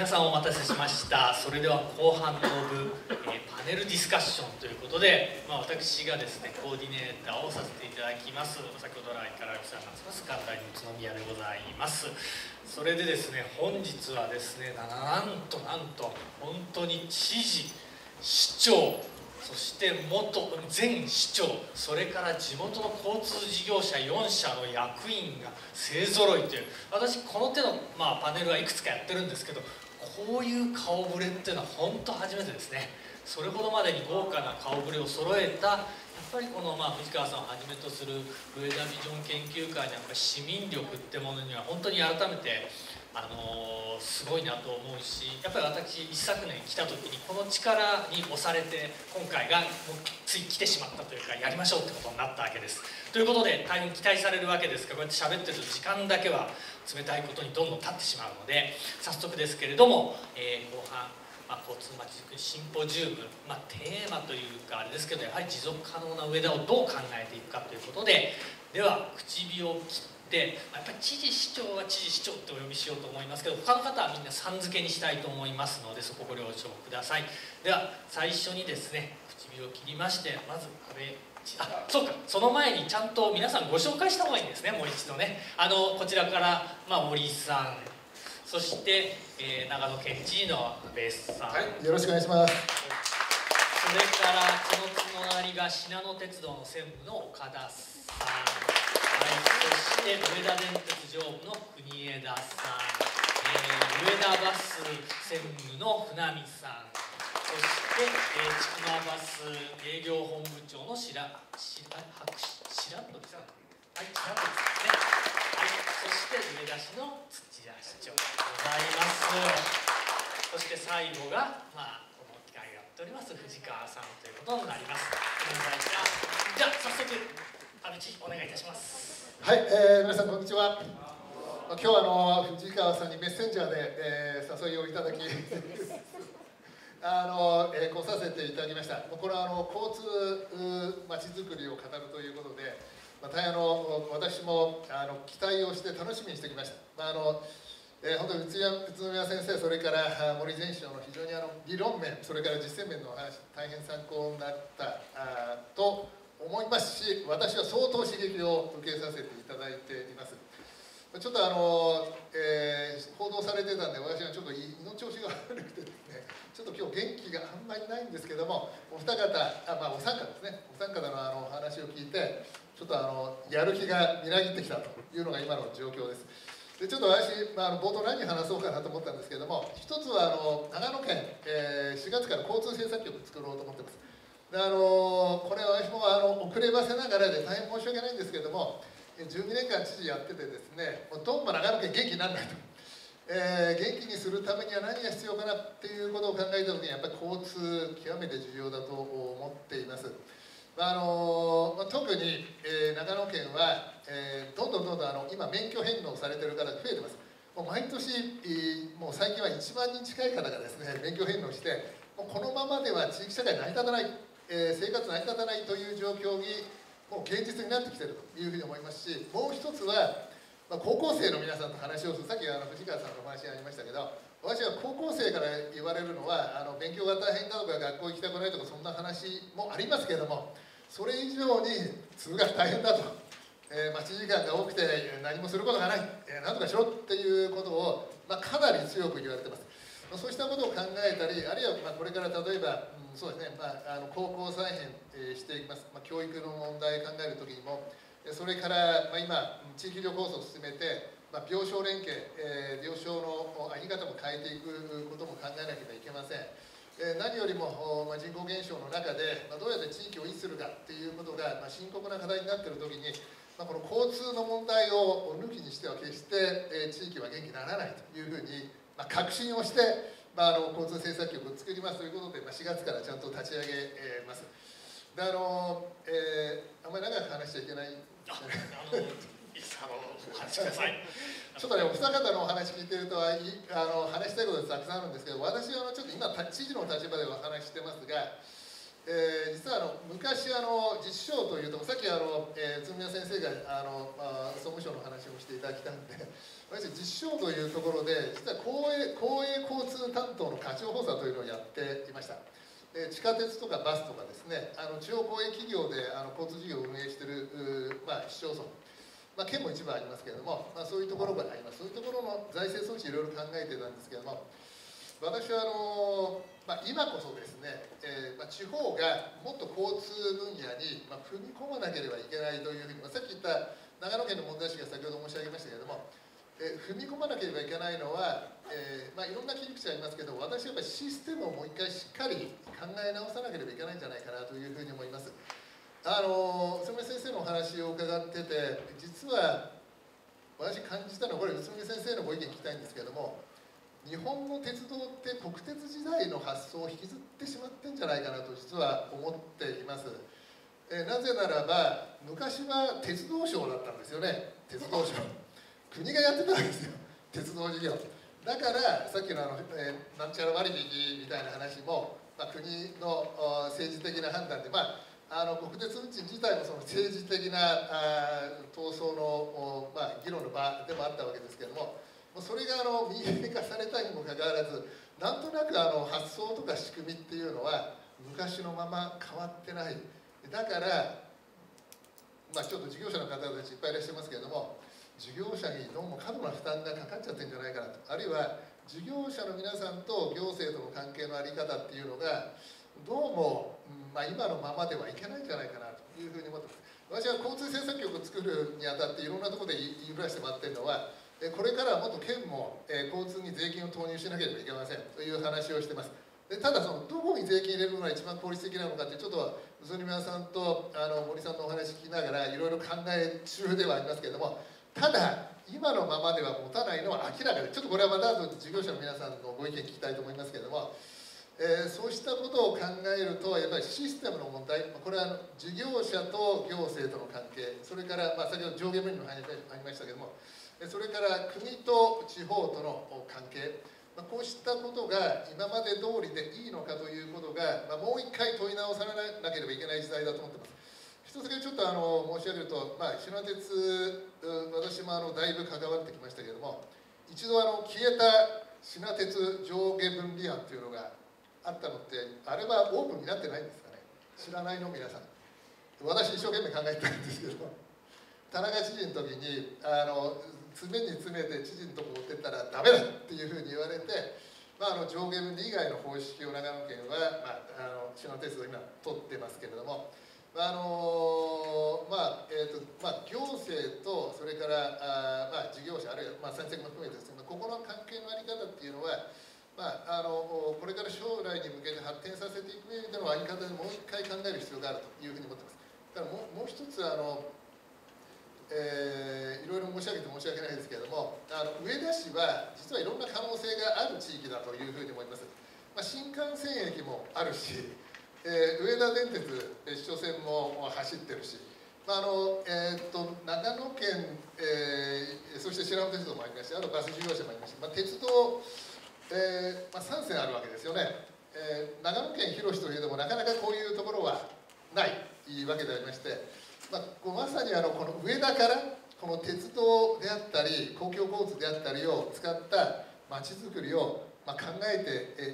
皆さんお待たせしました。それでは後半の部、パネルディスカッションということで、私がですねコーディネーターをさせていただきます。先ほど来からお世話になってます神田に宇都宮でございます。それでですね本日はですねなんと本当に知事、市長、そして前市長、それから地元の交通事業者4社の役員が勢ぞろいという、私この手の、パネルはいくつかやってるんですけど、こういう顔ぶれっていうのは本当初めてですね。それほどまでに豪華な顔ぶれを揃えた、やっぱりこの藤川さんをはじめとする上田ビジョン研究会のやっぱ市民力ってものには本当に改めてすごいなと思うし、やっぱり私一昨年来た時にこの力に押されて今回がもうつい来てしまったというか、やりましょうってことになったわけです。ということで大変期待されるわけですが、こうやって喋ってると時間だけは冷たいことにどんどん経ってしまうので、早速ですけれども、後半交通まちづくりシンポジウム、テーマというかあれですけど、やはり持続可能な上田をどう考えていくかということで、では口火を切ってで、やっぱり知事市長は知事市長ってお呼びしようと思いますけど、他の方はみんなさん付けにしたいと思いますので、そこご了承ください。では最初にですね唇を切りまして、まず安倍、そうか、その前にちゃんと皆さんご紹介した方がいいんですね。もう一度ね、こちらから、森さん、そして、長野県知事の安さん、はい、よろしくお願いします。それからそのつながりが信濃鉄道の専務の岡田さん、そして上田電鉄常務の国枝さん、上田バス専務の船見さん、そして、千曲バス営業本部長の白鳥さん、はい、白鳥さんですね、はい、そして上田市の土屋市長でございます。そして最後が、この機会をやっております藤川さんということになります。じゃあ早速安倍知事、お願いいたします。はい、皆さんこんにちは。今日は藤川さんにメッセンジャーで、誘いをいただき来させていただきました。これは交通まちづくりを語るということで、大変私も期待をして楽しみにしてきました。本当に宇都宮先生、それから森前市長の非常に理論面、それから実践面のお話、大変参考になったと思いますし、私は相当刺激を受けさせていただいています。ちょっと報道されてたんで、私はちょっと胃の調子が悪くてですね、ちょっと今日元気があんまりないんですけども、お二方、お三方ですね、お三方のお話を聞いて、ちょっとやる気がみなぎってきたというのが今の状況です。でちょっと私、冒頭何話そうかなと思ったんですけども、一つは長野県、4月から交通政策局を作ろうと思ってます。でこれは私も遅ればせながらで大変申し訳ないんですけれども、12年間知事やっててですね、どんどん長野県元気にならないと、元気にするためには何が必要かなっていうことを考えた時に、やっぱり交通極めて重要だと思っています。特に、長野県は、どんどん今免許返納されてる方が増えてます。もう毎年、もう最近は1万人近い方がですね免許返納して、もうこのままでは地域社会成り立たない、生活成り立たないという状況にもう現実になってきているというふうに思いますし、もう一つは、高校生の皆さんと話をする、さっき藤川さんのお話がありましたけど、私は高校生から言われるのは勉強が大変だとか学校行きたくないとかそんな話もありますけれども、それ以上に通学大変だと、待ち時間が多くて何もすることがない、なんとかしろっていうことを、かなり強く言われてます。そうしたことを考えたり、あるいはこれから例えば、そうですね、高校再編していきます、教育の問題考えるときにも、それから今、地域医療構想を進めて、病床連携、病床の在り方も変えていくことも考えなければいけません。何よりも人口減少の中で、どうやって地域を維持するかっていうことが深刻な課題になっているときに、この交通の問題を抜きにしては決して地域は元気にならないというふうに確信をして、交通政策局を作りますということで、4月からちゃんと立ち上げます。であんまり長く話しちゃいけないちょっとね、お二方のお話聞いてると話したいことがたくさんあるんですけど、私はちょっと今知事の立場でお話してますが、実は昔実証というと、さっき宇都宮先生が総務省の話をしていただきたんで、私実証というところで実は公営交通担当の課長補佐というのをやっていました。で地下鉄とかバスとかですね、地方公営企業で交通事業を運営している、市町村、県も一部ありますけれども、そういうところがあります。そういうところの財政措置いろいろ考えてたんですけれども、私は今こそですね、地方がもっと交通分野に踏み込まなければいけないというふうに、さっき言った長野県の問題意識が先ほど申し上げましたけれども、踏み込まなければいけないのは、いろんな切り口ありますけど、私はやっぱりシステムをもう一回しっかり考え直さなければいけないんじゃないかなというふうに思います。宇都宮先生のお話を伺ってて、実は私感じたのは、これ宇都宮先生のご意見聞きたいんですけれども、日本の鉄道って国鉄時代の発想を引きずってしまってんじゃないかなと実は思っています。なぜならば昔は鉄道省だったんですよね。鉄道省国がやってたんですよ、鉄道事業だから。さっきのなんちゃら割引みたいな話も、国の政治的な判断で、国鉄運賃自体もその政治的な闘争の、議論の場でもあったわけですけれども、それが民営化されたにもかかわらず、なんとなく発想とか仕組みっていうのは昔のまま変わってない。だから、ちょっと事業者の方たちいっぱいいらっしゃいますけれども、事業者にどうも過度な負担がかかっちゃってるんじゃないかなと、あるいは事業者の皆さんと行政との関係の在り方っていうのがどうも、今のままではいけないんじゃないかなというふうに思ってます。私は交通政策局を作るにあたっていろんなところで言いふらしてもらってるのは、これからはもっと県も交通に税金を投入しなければいけませんという話をしてます。でただ、どこに税金入れるのが一番効率的なのかって、ちょっと宇都宮さんと森さんのお話聞きながらいろいろ考え中ではありますけれども、ただ今のままでは持たないのは明らかで、ちょっとこれはまた後事業者の皆さんのご意見聞きたいと思いますけれども、そうしたことを考えると、やっぱりシステムの問題、これは事業者と行政との関係、それから、先ほど上下分離の話がありましたけれども、それから国と地方との関係、こうしたことが今まで通りでいいのかということが、もう一回問い直さなければいけない時代だと思ってます。一つだけちょっと申し上げると、しな鉄、私もだいぶ関わってきましたけれども、一度消えたしな鉄上下分離案というのがあったのって、あれはオープンになってないんですかね。知らないの皆さん。私一生懸命考えたんですけど、田中知事の時に詰めに詰めて知事のとこ持ってったらダメだっていうふうに言われて、上下分離以外の方式を長野県はしな鉄道今取ってますけれども、行政とそれから事業者、あるいは先生も含めてですね、ここの関係の在り方っていうのは、これから将来に向けて発展させていく上での在り方でもう一回考える必要があるというふうに思ってます。だからもう一ついろいろ申し上げて申し訳ないですけれども、上田市は実はいろんな可能性がある地域だというふうに思います。新幹線駅もあるし、上田電鉄別所線も走ってるし、長野県、そして白浜鉄道もありまして、あとバス事業者もありまして、鉄道3線あるわけですよね。長野県広しというのもなかなかこういうところはないわけでありまして、まさにこの上田からこの鉄道であったり公共交通であったりを使ったまちづくりを考え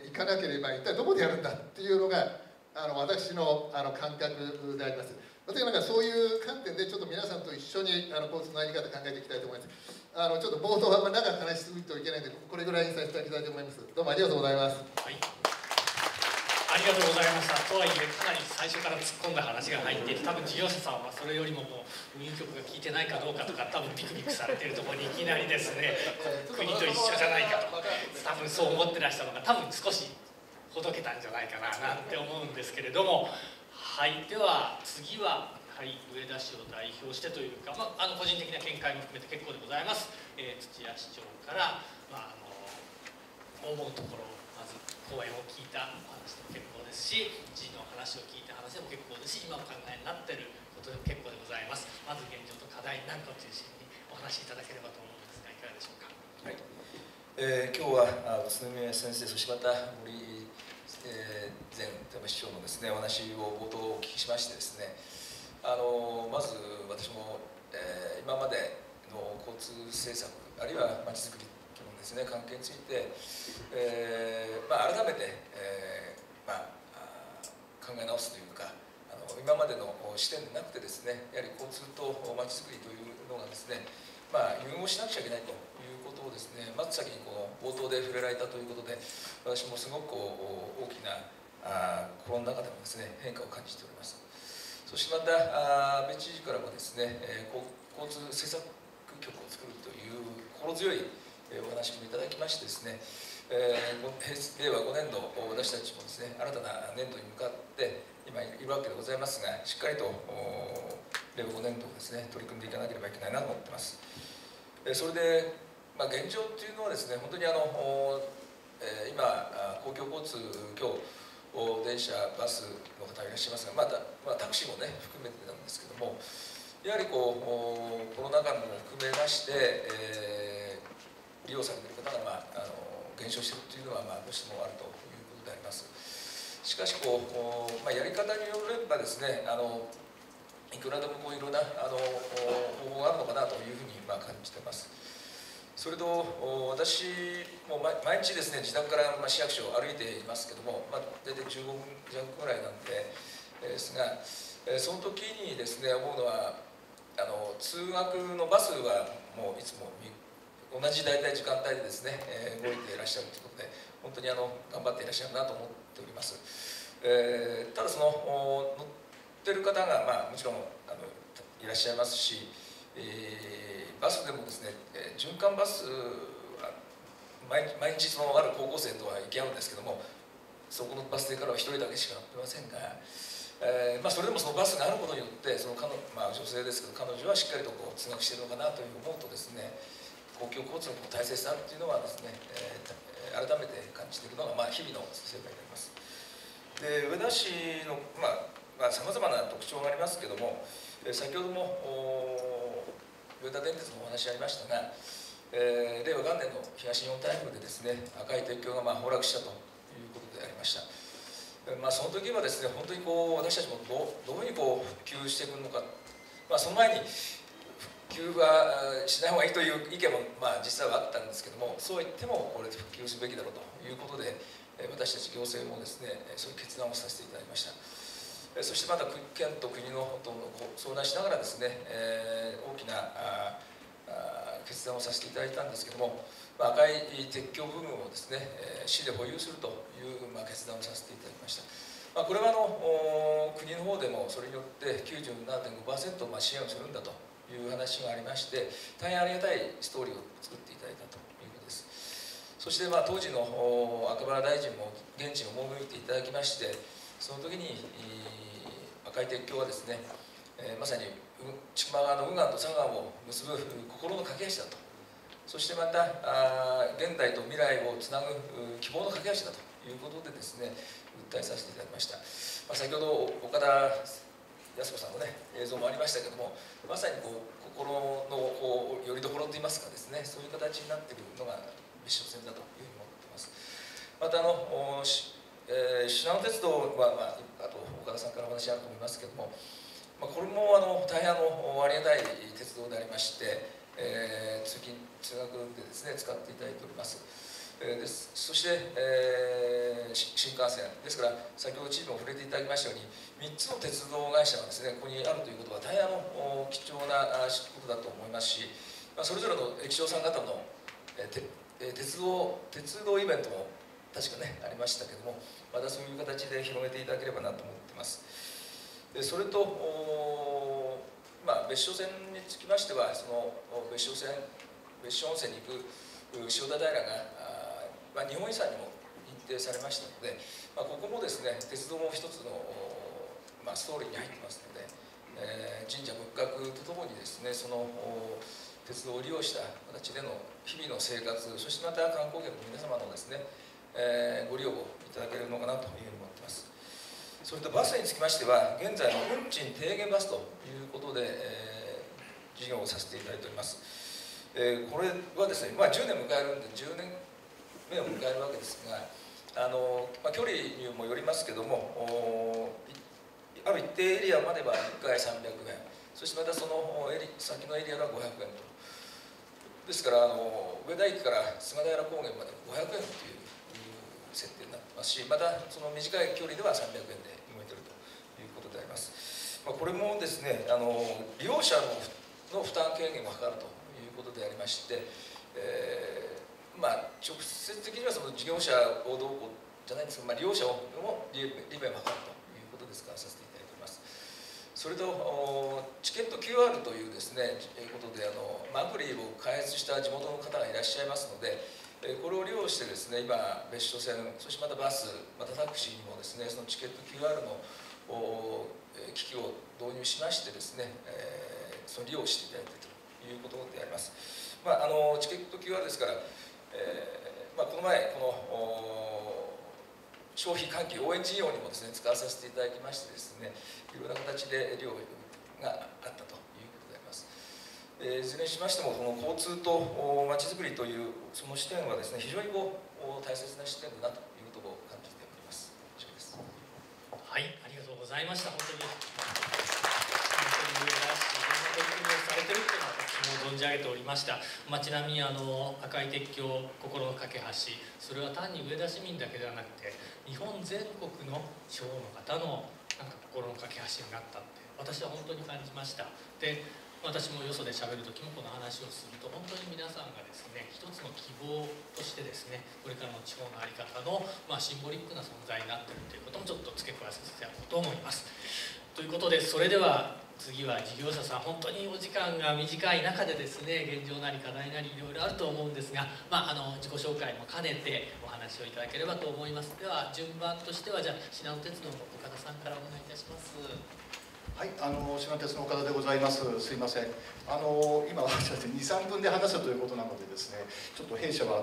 ていかなければ、一体どこでやるんだっていうのが私の感覚であります。私なんかそういう観点でちょっと皆さんと一緒に交通の在り方考えていきたいと思います。ちょっと冒頭は長く話しすぎてはいけないので、これぐらいにさせていただきたいと思います。どうもありがとうございます。はい、ありがとうございました。とはいえかなり最初から突っ込んだ話が入っていて、多分事業者さんはそれよりももう運輸局が聞いてないかどうかとか、多分ビクビクされてるところにいきなりですね、国と一緒じゃないかとか、多分そう思ってらしたのが多分少しほどけたんじゃないかななんて思うんですけれども、はい、では次は、上田市を代表してというか、個人的な見解も含めて結構でございます。土屋市長から、思うところをまず講演を聞いたお話でも結構ですし、知事の話を聞いた話でも結構ですし、今お考えになっていることでも結構でございます。まず現状と課題なんかを中心にお話しいただければと思うんですが、いかがでしょうか。はい、今日は宇都宮先生、そしてまた森前市長のですねお話を冒頭お聞きしましてですね、まず私も、今までの交通政策あるいはまちづくり基本ですね関係について、改めて、考え直すというか今までの視点でなくてですねやはり交通とまちづくりというのがですね融合しなくちゃいけないということをですねまず先にこう冒頭で触れられたということで私もすごくこう大きな心の中でもですね変化を感じております。そしてまた別知事からもですね交通政策局を作るという心強いお話もいただきましてですね令和5年度私たちもですね新たな年度に向かって今いるわけでございますがしっかりと令和5年度をですね取り組んでいかなければいけないなと思っています。それで、現状というのはですね本当に今公共交通今日電車バスの方いらっしゃいますがタクシーもね含めてなんですけどもやはりこうコロナ禍も含めまして、利用されている方が減少しているというのはどうしてもあるということであります。しかしやり方によればですねいくらでもいろんな方法があるのかなというふうに感じています。それと私も毎日ですね自宅から市役所を歩いていますけども大体15分弱ぐらいなんですがその時にですね思うのは通学のバスはもういつも同じ大体時間帯でですね動いていらっしゃるということで本当に頑張っていらっしゃるなと思っております。ただその乗ってる方がもちろんいらっしゃいますし、バスでもですね循環バスは毎日そのある高校生とは行き合うんですけどもそこのバス停からは1人だけしか乗ってませんが、それでもそのバスがあることによってその女性ですけど彼女はしっかりとこう通学しているのかなという思うとですね公共交通の大切さというのはですね、改めて感じているのが、日々の生活になります。で上田市のさまざまな特徴がありますけども、先ほども上田電鉄のお話ありましたが、令和元年の東日本台風でですね赤い鉄橋が崩落したということでありました。その時はですね本当に私たちもどういうふうに復旧していくのか、その前に復旧はしない方がいいという意見も実際はあったんですけどもそう言ってもこれ復旧すべきだろうということで私たち行政もですねそういう決断をさせていただきました。そしてまた県と国のと相談しながらですね大きな決断をさせていただいたんですけども赤い鉄橋部分をですね市で保有するという決断をさせていただきました。これは国の方でもそれによって 97.5% 支援をするんだという話がありまして大変ありがたいストーリーを作っていただいたということです。そして当時の赤羽大臣も現地を赴いていただきましてその時に赤い鉄橋はですねまさに千曲川の右岸と左岸を結ぶ心の架け橋だとそしてまた現代と未来をつなぐ希望の架け橋だということでですね訴えさせていただきました。先ほど岡田靖子さんの、映像もありましたけどもまさに心のよりどころといいますかですねそういう形になっているのが別所線だというふうに思っています。またしなの鉄道は、あと岡田さんからお話あると思いますけども、これも大変ありがたい鉄道でありまして、通勤通学でですね使っていただいております。そして、新幹線ですから先ほどチームも触れていただきましたように3つの鉄道会社がですねここにあるということは大変貴重なことだと思いますし、それぞれの駅長さん方の、鉄道イベントも確かねありましたけどもまたそういう形で広めていただければなと思っています。それと別所線につきましてはその別所温泉に行く塩田平が日本遺産にも認定されましたので、ここもですね鉄道も一つの、ストーリーに入ってますので、神社仏閣とともにですねその鉄道を利用した形での日々の生活そしてまた観光客の皆様のですね、ご利用をいただけるのかなというふうに思ってます。それとバスにつきましては現在の運賃低減バスということで、事業をさせていただいております。これはですね、10年迎えるんで10年目を迎えるわけですが距離にもよりますけども、ある一定エリアまでは1回300円、そしてまたその先のエリアが500円と、ですから上田駅から菅平高原まで500円という設定になってますし、またその短い距離では300円で動いているということであります。これもですね、利用者の負担軽減を図るということでありまして、直接的にはその事業者をどうこうじゃないんですが、利用者をも利便を図るということですからさせていただいております。それとチケット QR というですねことでアプリを開発した地元の方がいらっしゃいますので、これを利用してですね、今別所線、そしてまたバス、またタクシーにもですね、そのチケット QR の機器を導入しましてですね、その利用していただいているということであります。チケット QR ですから、この前この消費喚起応援事業にもですね使わさせていただきましてですね、いろんな形で利用があったということであります。いずれにしましても、この交通とまちづくりというその視点はですね、非常に大切な視点だなということを感じております。以上です。はい、ありがとうございました。本当にいろんな取り組みをされてるっていうのは私も存じ上げておりました。ちなみに赤い鉄橋、心の架け橋、それは単に上田市民だけではなくて、日本全国の地方の方のなんか心の架け橋になったって私は本当に感じました。で、私もよそでしゃべる時もこの話をすると、本当に皆さんがですね、一つの希望としてですね、これからの地方の在り方の、シンボリックな存在になっているということもちょっと付け加えさせていただこうと思います。ということで、それでは次は事業者さん、本当にお時間が短い中でですね、現状なり課題なりいろいろあると思うんですが、自己紹介も兼ねてお話をいただければと思います。では順番としては、じゃあしなの鉄道の岡田さんからお願いいたします。はい、しなの鉄の岡田でございます。すいません、今は23分で話したということなのでですね、ちょっと弊社は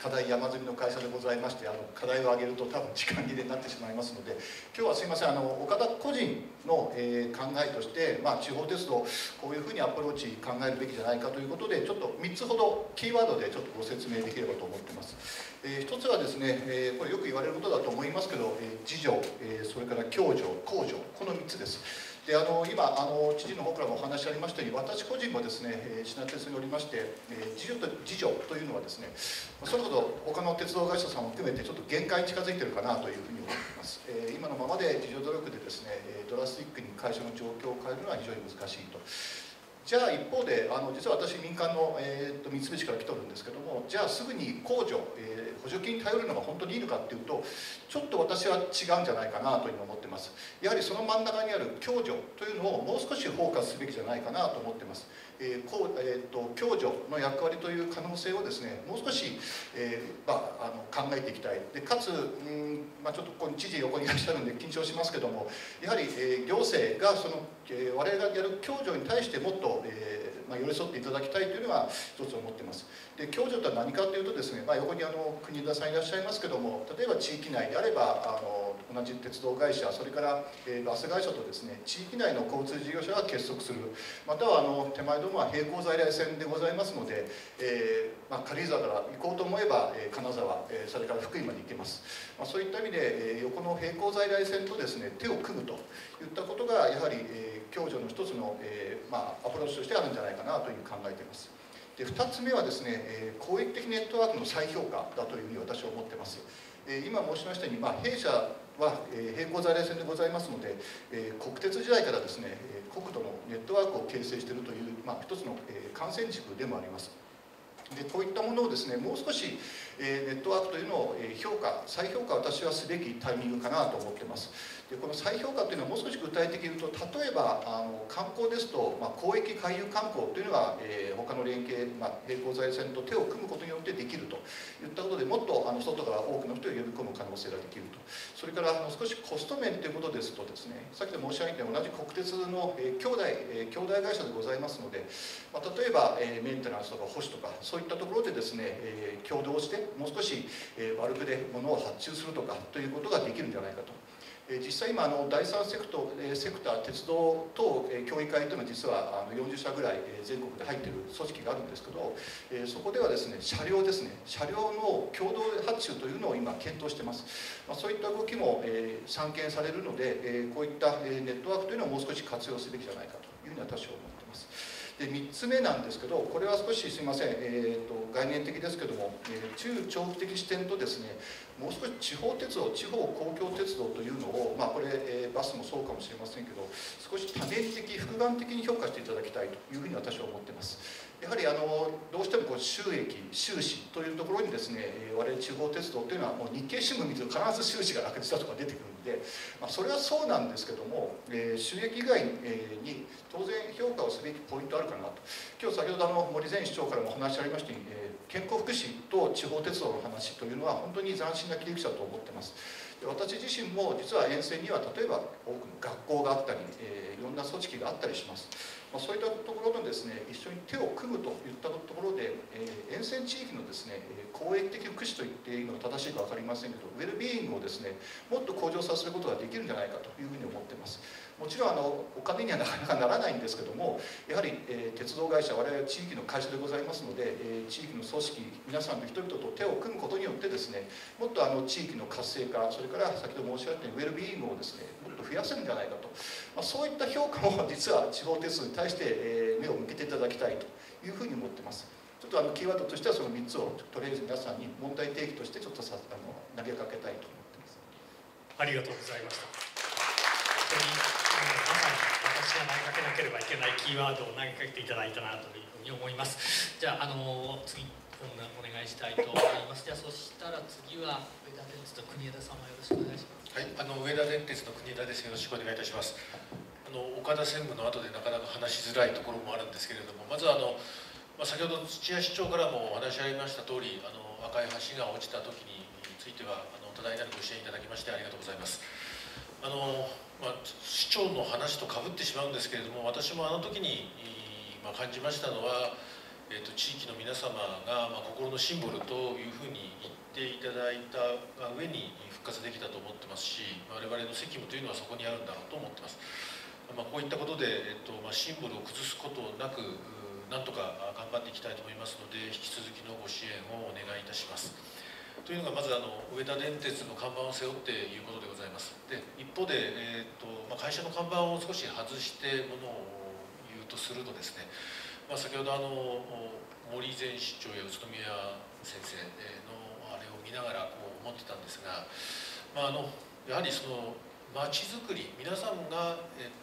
課題山積みの会社でございまして、課題を挙げると多分時間切れになってしまいますので、今日はすいません、岡田個人の、考えとして、地方鉄道こういうふうにアプローチ考えるべきじゃないかということで、ちょっと3つほどキーワードでちょっとご説明できればと思ってます。1つはですね、これよく言われることだと思いますけど、自助、それから共助、公助、この3つです。で今知事の方からもお話ありましたように、私個人もですね、しなの鉄におりまして、自助というのはですね、それほど他の鉄道会社さんを含めてちょっと限界に近づいてるかなというふうに思います。今のままで自助努力でですね、ドラスティックに会社の状況を変えるのは非常に難しいと。じゃあ一方で実は私民間の、三菱から来ておるんですけども、じゃあすぐに控除、補助金に頼るのが本当にいいのかっていうと、ちょっと私は違うんじゃないかなと今思ってます。やはりその真ん中にある共助というのをもう少しフォーカスすべきじゃないかなと思ってます。共助の役割という可能性をですね、もう少し、考えていきたい。でかつちょっとここに知事横にいらっしゃるんで緊張しますけども、やはり、行政がその、我々がやる共助に対してもっと、寄り添っていただきたいというのが一つ思ってます。で共助とは何かというとですね、横に国枝さんいらっしゃいますけども、例えば地域内であれば同じ鉄道会社、それから、バス会社とですね、地域内の交通事業者が結束する、または手前どもは並行在来線でございますので、軽井沢から行こうと思えば、金沢、それから福井まで行けます。そういった意味で、横の並行在来線とですね、手を組むといったことがやはり、共助の一つの、アプローチとしてあるんじゃないかなというふうに考えています。で2つ目はですね、公益的ネットワークの再評価だというふうに私は思ってます。今申しましたように、弊社は並行在来線でございますので、国鉄時代からですね、国土のネットワークを形成しているという、一つの幹線軸でもあります。でこういったものをですね、もう少しネットワークというのを再評価を私はすべきタイミングかなと思ってます。でこの再評価というのはもう少し具体的に言うと、例えば観光ですと、公益回遊観光というのは、他の連携、並行在来線と手を組むことによってできるといったことで、もっと外から多くの人を呼び込む可能性ができると。それから少しコスト面ということですとですね、さっき申し上げたように同じ国鉄の兄弟会社でございますので、例えばメンテナンスとか保守とかそういったところでですね、共同してもう少しバルクで物を発注するとかということができるんじゃないかと。実際今第三セクター鉄道等協議会というのは実は40社ぐらい全国で入っている組織があるんですけど、そこではですね車両の共同発注というのを今検討しています。そういった動きも散見されるので、こういったネットワークというのはもう少し活用すべきじゃないかというふうに私は思っています。で3つ目なんですけど、これは少しすみません、概念的ですけども、中長期的視点とですね、もう少し地方鉄道、地方公共鉄道というのを、これ、バスもそうかもしれませんけど、少し多面的、複眼的に評価していただきたいというふうに私は思っています。やはりどうしてもこう収益、収支というところにですね、我々地方鉄道というのはもう日経新聞見てると必ず収支が落札したとか出てくるんで、それはそうなんですけども、収益以外に当然評価をすべきポイントあるかなと。今日先ほど森前市長からもお話ありましたように、健康福祉と地方鉄道の話というのは本当に斬新な切り口だと思ってます。私自身も実は沿線には例えば多くの学校があったり、いろんな組織があったりします。そういったところのですね、一緒に手を組むといったところで、沿線地域のですね、公益的福祉と言っていいのが正しいか分かりませんけど、ウェルビーイングをですね、もっと向上させることができるんじゃないかというふうに思っています。もちろんお金にはなかなかならないんですけども、やはり、鉄道会社、我々は地域の会社でございますので、地域の組織、皆さんの人々と手を組むことによってですね、もっと地域の活性化、それから先ほど申し上げたようにウェルビーイングをですね、もっと増やせるんじゃないかと、そういった評価も実は地方鉄道に対して、目を向けていただきたいというふうに思っています。ちょっとキーワードとしてはその3つをとりあえず皆さんに問題提起としてちょっと投げかけたいと思っています。ありがとうございました。本当にまさに私が投げかけなければいけないキーワードを投げかけていただいたなというふうに思います。じゃあ次お願いしたいと思います。じゃあそしたら次は上田電鉄の国枝様、よろしくお願いします。はい、上田電鉄の国枝です。よろしくお願いいたします。岡田専務の後でなかなか話しづらいところもあるんですけれども、まず先ほど土屋市長からもお話ありました通り、赤い橋が落ちた時については多大なるご支援いただきましてありがとうございます。市長の話とかぶってしまうんですけれども、私も時に、感じましたのは、地域の皆様が、心のシンボルというふうに言っていただいたが上に復活できたと思ってますし、我々の責務というのはそこにあるんだろうと思ってます。こういったことで、シンボルを崩すことなくなんとか頑張っていきたいと思いますので、引き続きのご支援をお願いいたします。というのがまず上田電鉄の看板を背負っていることでございます。で一方で、会社の看板を少し外してものを言うとするとですね、先ほど森前市長や宇都宮先生のあれを見ながらこう思ってたんですが、やはりその街づくり、皆さんが、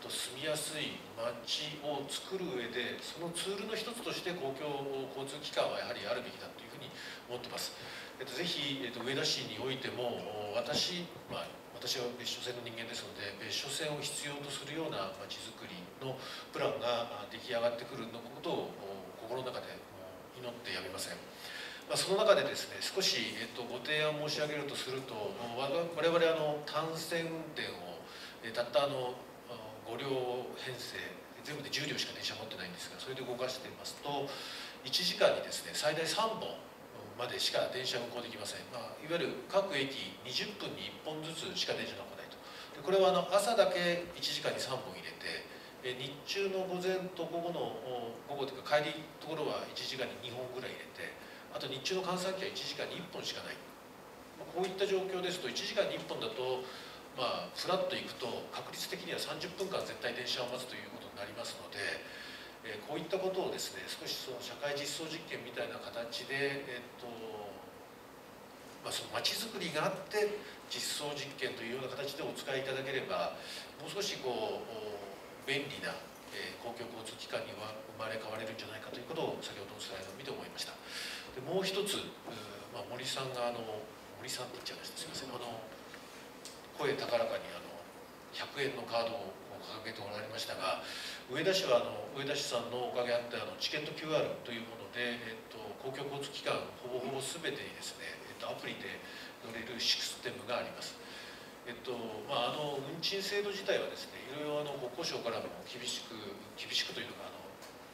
住みやすい街を作る上でそのツールの一つとして公共交通機関はやはりあるべきだというふうに思ってます。ぜひ、上田市においても私は別所線の人間ですので、別所線を必要とするようなまちづくりのプランが出来上がってくるのことを心の中で祈ってやめません。その中でですね、少し、ご提案申し上げるとすると、我々単線運転をたった5両編成、全部で10両しか電車持ってないんですが、それで動かしていますと1時間にですね、最大3本までしか電車運行できません。いわゆる各駅20分に1本ずつしか電車が来ないと。でこれは朝だけ1時間に3本入れて、日中の午前と午後というか帰りところは1時間に2本ぐらい入れて、あと日中の閑散期は1時間に1本しかない。こういった状況ですと1時間に1本だとフラッと行くと確率的には30分間絶対電車を待つということになりますので。こういったことをですね、少しその社会実装実験みたいな形で、その街づくりがあって実装実験というような形でお使いいただければ、もう少しこう便利な公共交通機関には生まれ変われるんじゃないかということを先ほどのスライドを見て思いました。でもう一つ、森さんが森さんって言っちゃいました、すみません、声高らかに100円のカードを掲げておられましたが、上田市は上田市さんのおかげあってチケット QR というもので、公共交通機関ほぼほぼ全てにですね、アプリで乗れるシステムがあります。運賃制度自体はですね、いろいろ国交省からも厳しくというのが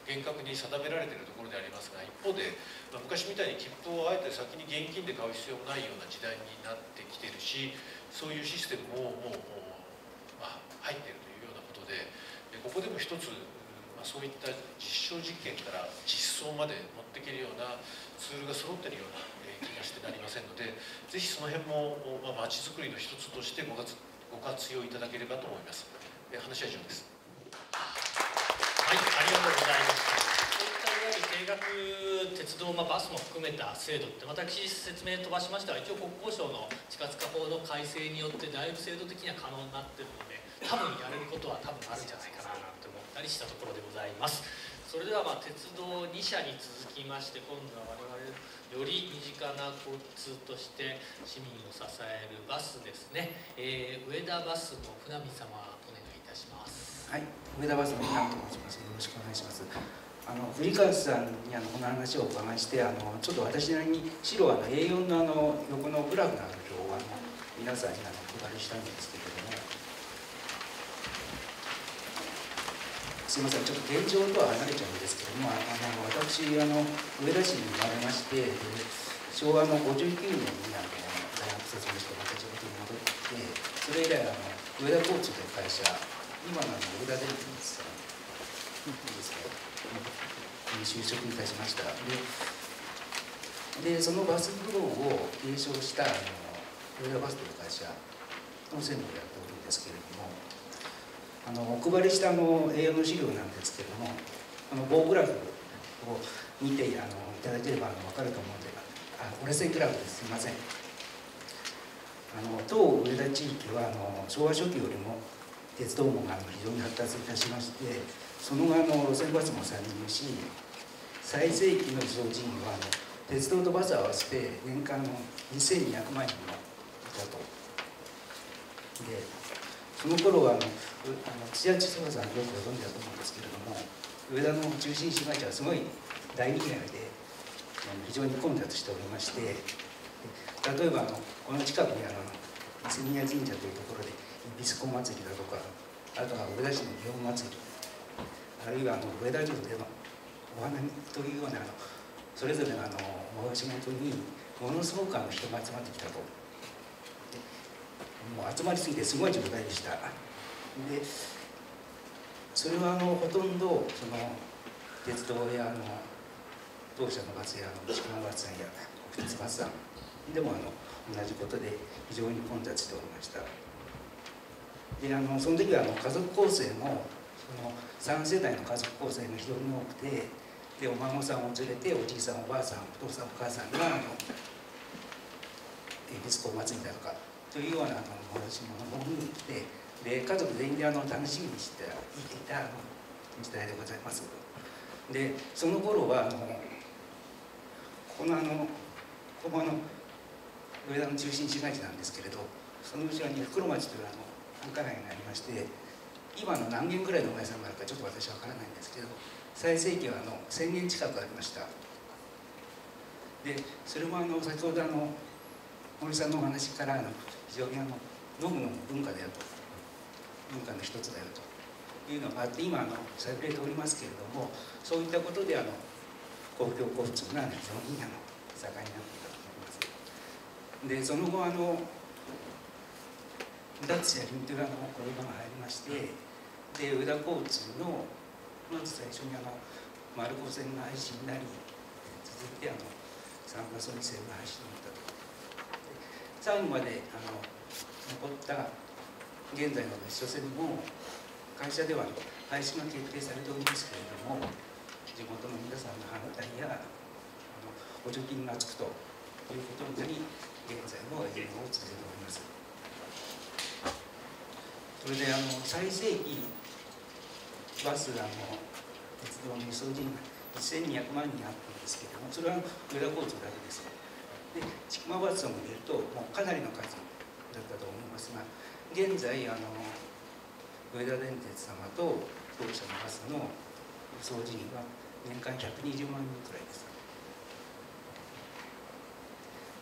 厳格に定められているところでありますが、一方で、昔みたいに切符をあえて先に現金で買う必要もないような時代になってきているし、そういうシステムをもう入っているというようなことで、ここでも一つ、そういった実証実験から実装まで持っていけるようなツールが揃っているような気がしてなりませんので、ぜひその辺もまちづくりの一つとしてご活用いただければと思います。話は以上です。はい、ありがとうございます。定額鉄道、バスも含めた制度って、私説明飛ばしましたが、一応国交省の地下通貨法の改正によってだいぶ制度的には可能になってるので、多分やれることは多分あるんじゃないかなと思ったりしたところでございます。それでは鉄道2社に続きまして、今度は我々より身近な交通として市民を支えるバスですね、上田バスの船見様、お願いいたします。はい、上田バスの船見と申します。よろしくお願いします。古川さんにこの話をお伺いして、ちょっと私なりに白A4 の横のグラフの表を皆さんにお配りしたんですけれども、すいません、ちょっと現状とは離れちゃうんですけれども、私上田市に生まれまして、昭和の59年に大学卒業してまた地元に戻ってきて、それ以来上田交通という会社、今の上田電機さんですけど就職いたしました。で、そのバスフローを継承した上田バスという会社の専務をやっておるんですけれども、お配りしたA4の資料なんですけれども、棒グラフを見ていただければ分かると思うので、折れ線グラフです、すみません。当上田地域は昭和初期よりも鉄道網が非常に発達いたしまして、その後路線バスも参入し、最盛期の自動人員は鉄道とバス合わせて年間の2200万人もいたと。で、その頃は土屋千空さんよくご存知だと思うんですけれども、上田の中心市街地はすごい大にぎわいで非常に混雑しておりまして、例えばこの近くに伊勢宮神社というところでビスコ祭りだとか、あとは上田市の祇園祭り、あるいは上田城でのお花見というようなそれぞれの催し事にものすごく人が集まってきたと。もう集まりすぎてすごい状態でした。で、それはほとんどその鉄道や当社のバスや市川バスさんや国鉄バスさんでも同じことで非常に混雑しておりました。で、その時は家族構成も3世代の家族構成が非常に多くて、でお孫さんを連れておじいさんおばあさんお父さんお母さんが恵比寿港祭りだとかというような催し物を見に来て、で家族全員で楽しみにしていた時代でございます。で、その頃はここの上田の中心市街地なんですけれど、その後ろに袋町という繁華街がありまして、今の何軒ぐらいのお前さんがあるかちょっと私は分からないんですけど、最盛期は1000軒近くありました。で、それも先ほど森さんのお話から非常に飲むのも文化だよと、文化の一つだよというのがあって、今されておりますけれども、そういったことで公共交通が非常に盛んになっていたと思います。で、その後宇田津やリムというこれが入りまして、で上田交通のまず最初に丸子線の廃止になり、続いて三ヶ曽根線の廃止になったと。最後まで残った現在の別所線も会社では廃止が決定されておりますけれども、地元の皆さんの反対や補助金がつくということになり、現在も営業を続けております。それで最盛期バス鉄道の輸送人員が1200万人あったんですけれども、それは上田交通だけです。で、千曲バスを見るともうかなりの数だったと思いますが、現在上田電鉄様と当社のバスの輸送人員は年間120万人くらいです。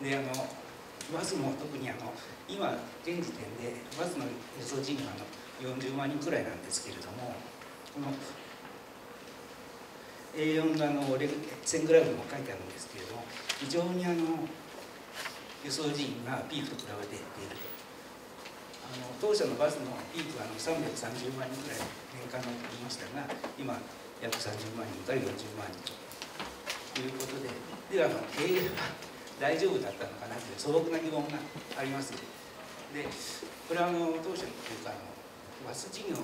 で、バスも特に今現時点でバスの輸送人員は40万人くらいなんですけれども、この A4 の線グラフにも書いてあるんですけれども、非常に輸送人員がピークと比べて減っていると。当社のバスのピークは330万人ぐらい年間になりましたが、今約30万人から40万人ということで、では経営は大丈夫だったのかなという素朴な疑問があります。でこれは当社というかバス事業の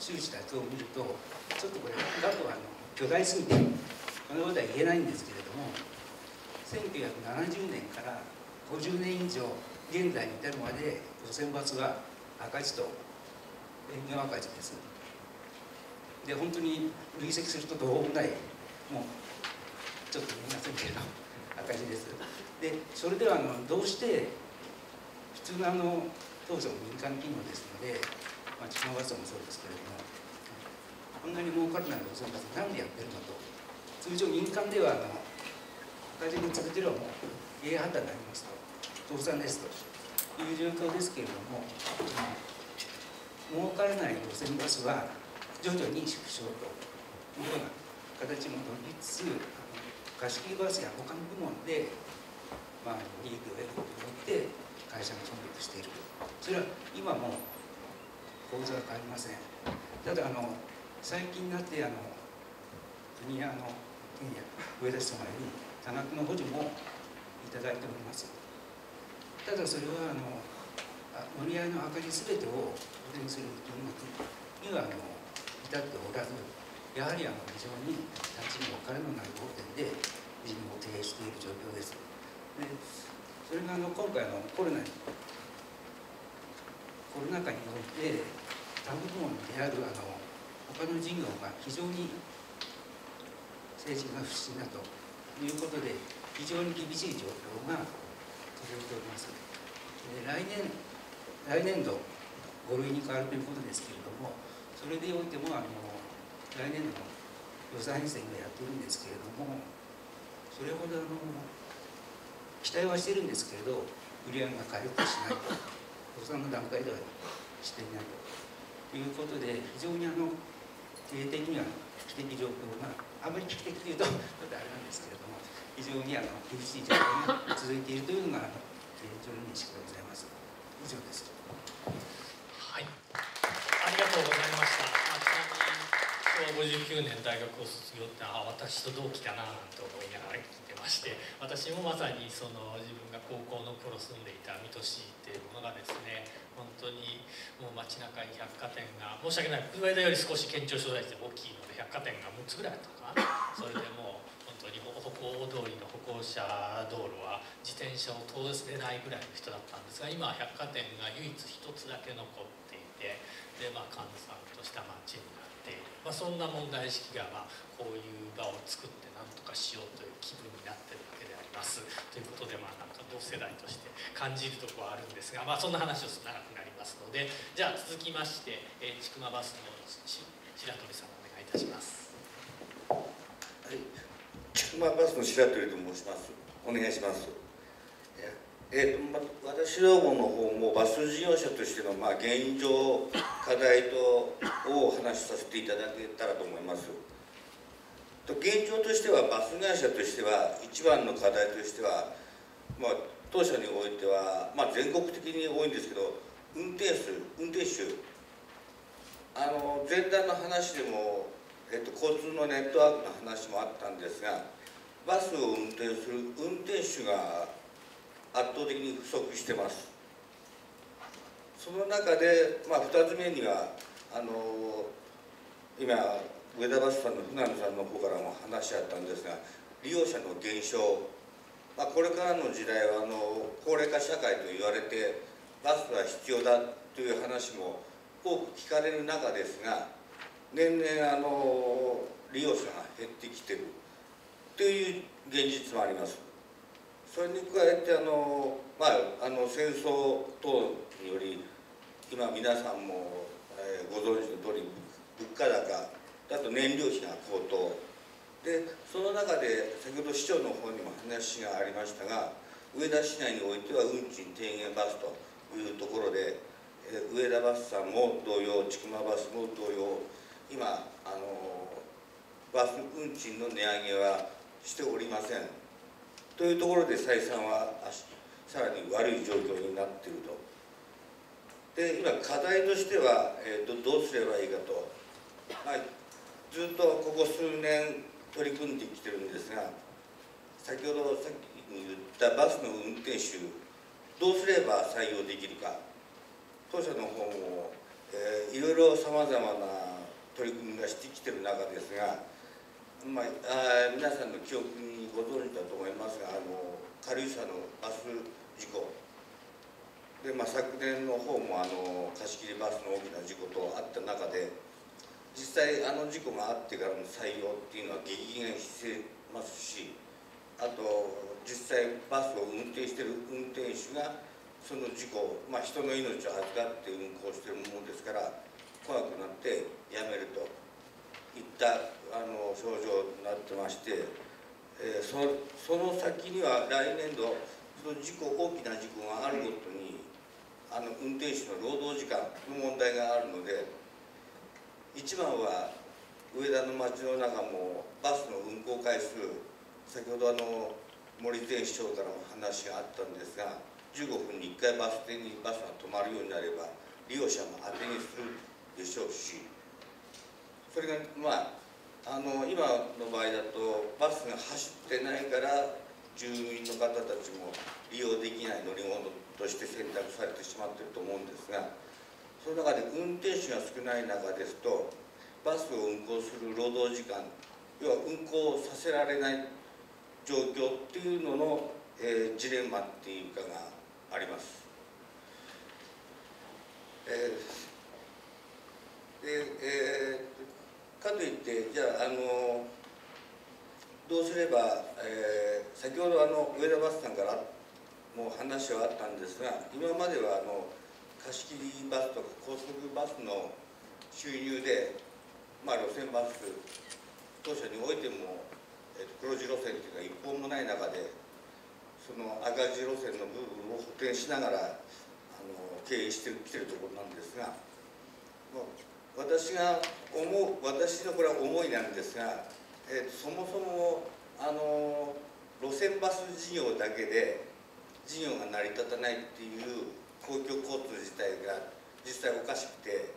収支だけを見ると、ちょっとこれ額は巨大すぎてこのことは言えないんですけれども、1970年から50年以上現在に至るまで路線バスは赤字と営業赤字です。で本当に累積するとどうもない、もうちょっと見えませんけど赤字です。でそれではどうして普通の当初の民間企業ですので、地方バスもそうですけれども、こんなに儲からない路線バスなんでやってるのと。通常民間では赤字に続ければもう経営破綻になりますと。倒産ですという状況ですけれども、儲からない路線バスは徐々に縮小というような形も取りつつ、貸し切りバスや他の部門で利益を得ることによって会社が存続している。それは今も構図は変わりません。ただ最近になって国や上田市様に多額の補助もいただいております。ただそれは乗り合いの赤字全てを補填するというのには至っておらず、やはり非常に立ちにお金のない方点で事業を経営している状況です。でそれが今回のコロナ禍において他部門である他の事業が非常に政治が不振だということで、非常に厳しい状況が続いております。来年度5類に変わるということですけれども、それにおいても来年度の予算編成がやっているんですけれども、それほど期待はしているんですけれど、売り上げが回復しないと、予算の段階ではしていないということで、非常に経営的には危機的状況が、あまり危機的というとまたあれなんですけれども、非常に厳しい状況が続いているというのが現状の認識でございます。以上です。はい、ありがとうございました。ちなみに昭和59年大学を卒業って、ああ私と同期だななんて思いながら聞いてまして、私もまさにその自分が高校の頃住んでいた水戸市っていうものがですね、本当にもう街中に百貨店が、申し訳ない、上田より少し県庁所在地で大きいので百貨店が6つぐらいあったのかな。それでもう歩行通りの歩行者道路は自転車を通れないぐらいの人だったんですが、今は百貨店が唯一一つだけ残っていて、で閑散とした街になっている、そんな問題意識が、こういう場を作って何とかしようという気分になってるわけでありますということで、なんか同世代として感じるところはあるんですが、そんな話をすると長くなりますので、じゃあ続きまして千曲バスの白鳥さんお願いいたします。はい、千曲バスの白鳥と申します。お願いします。私どもの方もバス事業者としての現状、課題等をお話しさせていただけたらと思います。現状としては、バス会社としては一番の課題としては、当社においては、全国的に多いんですけど、運転手前段の話でも交通のネットワークの話もあったんですが、バスを運転する運転手が圧倒的に不足してます。その中で、2つ目には今上田バスさんの船野さんの方からも話あったんですが、利用者の減少、これからの時代は高齢化社会と言われてバスは必要だという話も多く聞かれる中ですが、年々利用者が減ってきてるという現実もあります。それに加えて戦争等により、今皆さんもご存知の通り物価高だと燃料費が高騰で、その中で先ほど市長の方にも話がありましたが、上田市内においては運賃低減バスというところで、上田バスさんも同様、千曲バスも同様、今バス運賃の値上げはしておりませんというところで、採算はさらに悪い状況になっていると。で今課題としては、どうすればいいかと、はい、ずっとここ数年取り組んできてるんですが、先ほどさっき言ったバスの運転手どうすれば採用できるか、当社の方も、いろいろさまざまな取り組みがしてきてる中ですが、まあ、皆さんの記憶にご存じだと思いますが、軽井沢のバス事故で、まあ、昨年の方も貸切バスの大きな事故とあった中で、実際事故があってからの採用っていうのは激減してますし、あと実際バスを運転してる運転手がその事故、まあ、人の命を預かって運行してるものですから怖くなってやめるといった症状になってまして、その先には来年度その事故、大きな事故があるごとに運転手の労働時間の問題があるので、一番は上田の街の中もバスの運行回数、先ほど森前市長からの話があったんですが、15分に1回バス停にバスが止まるようになれば利用者も当てにするでしょうし、それがまあ今の場合だとバスが走ってないから住民の方たちも利用できない乗り物として選択されてしまっていると思うんですが、その中で運転手が少ない中ですとバスを運行する労働時間、要は運行させられない状況っていうのの、ジレンマっていうかがあります。かといってじゃあどうすれば、先ほど上田バスさんからも話はあったんですが、今までは貸し切りバスとか高速バスの収入で、まあ、路線バス当社においても、黒字路線というのは一本もない中でその赤字路線の部分を補填しながら経営してきてるところなんですが、私のこれは思いなんですが、そもそも路線バス事業だけで事業が成り立たないっていう公共交通自体が実際おかしくて、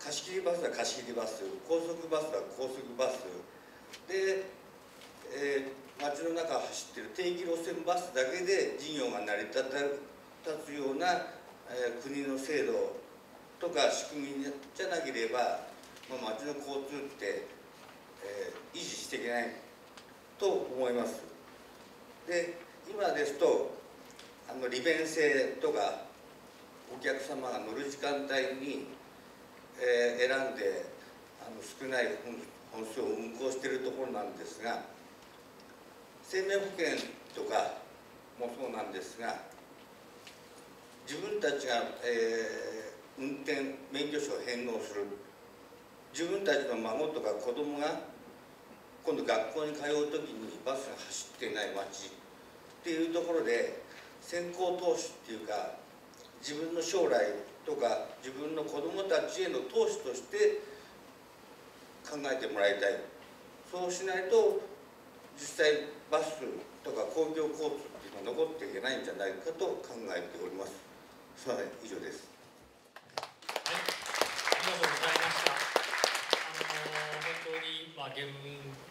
貸し切りバスは貸し切りバス、高速バスは高速バスで、街の中を走ってる定期路線バスだけで事業が成り立つような、国の制度とか仕組みじゃなければ、まあ、街の交通って、維持していけないと思います。で今ですと利便性とかお客様が乗る時間帯に、選んで少ない本数を運行しているところなんですが、生命保険とかもそうなんですが、自分たちが、運転免許証を返納する、自分たちの孫とか子供が今度学校に通う時にバスが走っていない街っていうところで先行投資っていうか、自分の将来とか自分の子供たちへの投資として考えてもらいたい。そうしないと実際バスとか公共交通っていうのは残っていけないんじゃないかと考えております。すみません、以上です。ありがとうございました。本当にまあ現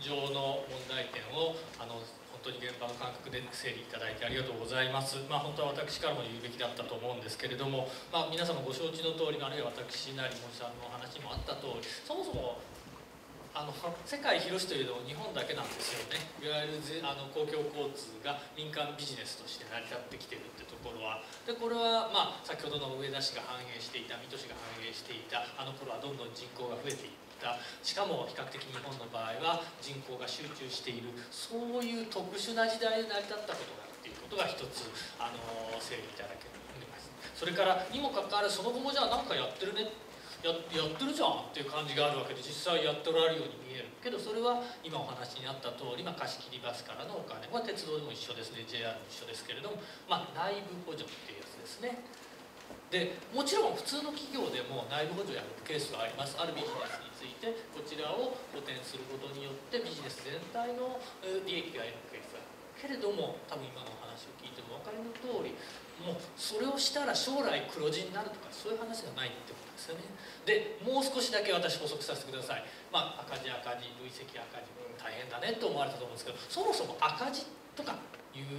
状の問題点を本当に現場の感覚で整理いただいてありがとうございます。まあ本当は私からも言うべきだったと思うんですけれども、まあ皆様ご承知の通り、あるいは私なり森さんのお話もあった通り、そもそも世界広しというのは日本だけなんですよね。いわゆる公共交通が民間ビジネスとして成り立ってきてるってところは、でこれはまあ先ほどの上田市が反映していた、水戸市が反映していた頃はどんどん人口が増えていった。しかも比較的日本の場合は人口が集中している、そういう特殊な時代で成り立ったことがあるっていうことが一つ整理いただけます。それからにもかかわらずその後もじゃあ何かやってるね。やってるじゃんっていう感じがあるわけで、実際やっておられるように見えるけど、それは今お話にあった通り、まあ、貸し切りバスからのお金は鉄道でも一緒ですね、 JR も一緒ですけれども、まあ、内部補助っていうやつですね。でもちろん普通の企業でも内部補助やるケースがあります。あるビジネスについてこちらを補填することによってビジネス全体の利益が得るケースがある。けれども、多分今の話を聞いてもお分かりの通り、もうそれをしたら将来黒字になるとかそういう話がないってことですよね。でもう少しだけ私補足させてください。まあ赤字累積赤字大変だねと思われたと思うんですけど、そもそも赤字とかいう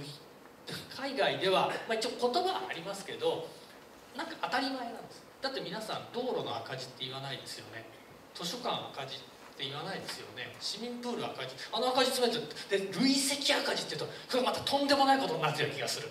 海外では、まあ、一応言葉はありますけど、なんか当たり前なんです。だって皆さん道路の赤字って言わないですよね。図書館赤字って言わないですよね。市民プール赤字、あの赤字詰めてで累積赤字って言うとこれまたとんでもないことになってる気がする。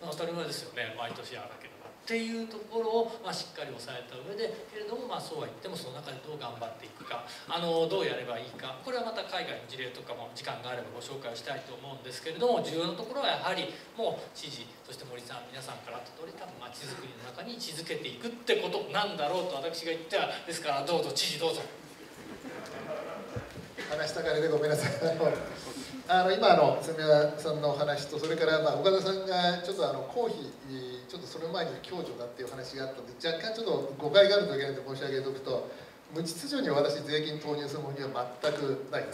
当たり前ですよね、毎年やらなければっていうところを、まあ、しっかり抑えた上で、けれども、まあ、そうは言ってもその中でどう頑張っていくか、どうやればいいか、これはまた海外の事例とかも時間があればご紹介をしたいと思うんですけれども、重要なところはやはりもう知事、そして森さん皆さんからあった通り、多分まちづくりの中に位置づけていくってことなんだろうと私が言っては、ですからどうぞ知事どうぞ。話したかれでごめんなさい。今住谷さんのお話と、それから岡田さんがちょっと公費、ちょっとその前に共助だっていう話があったので、若干ちょっと誤解があるといけないので申し上げておくと、無秩序に私税金投入するものには全くないで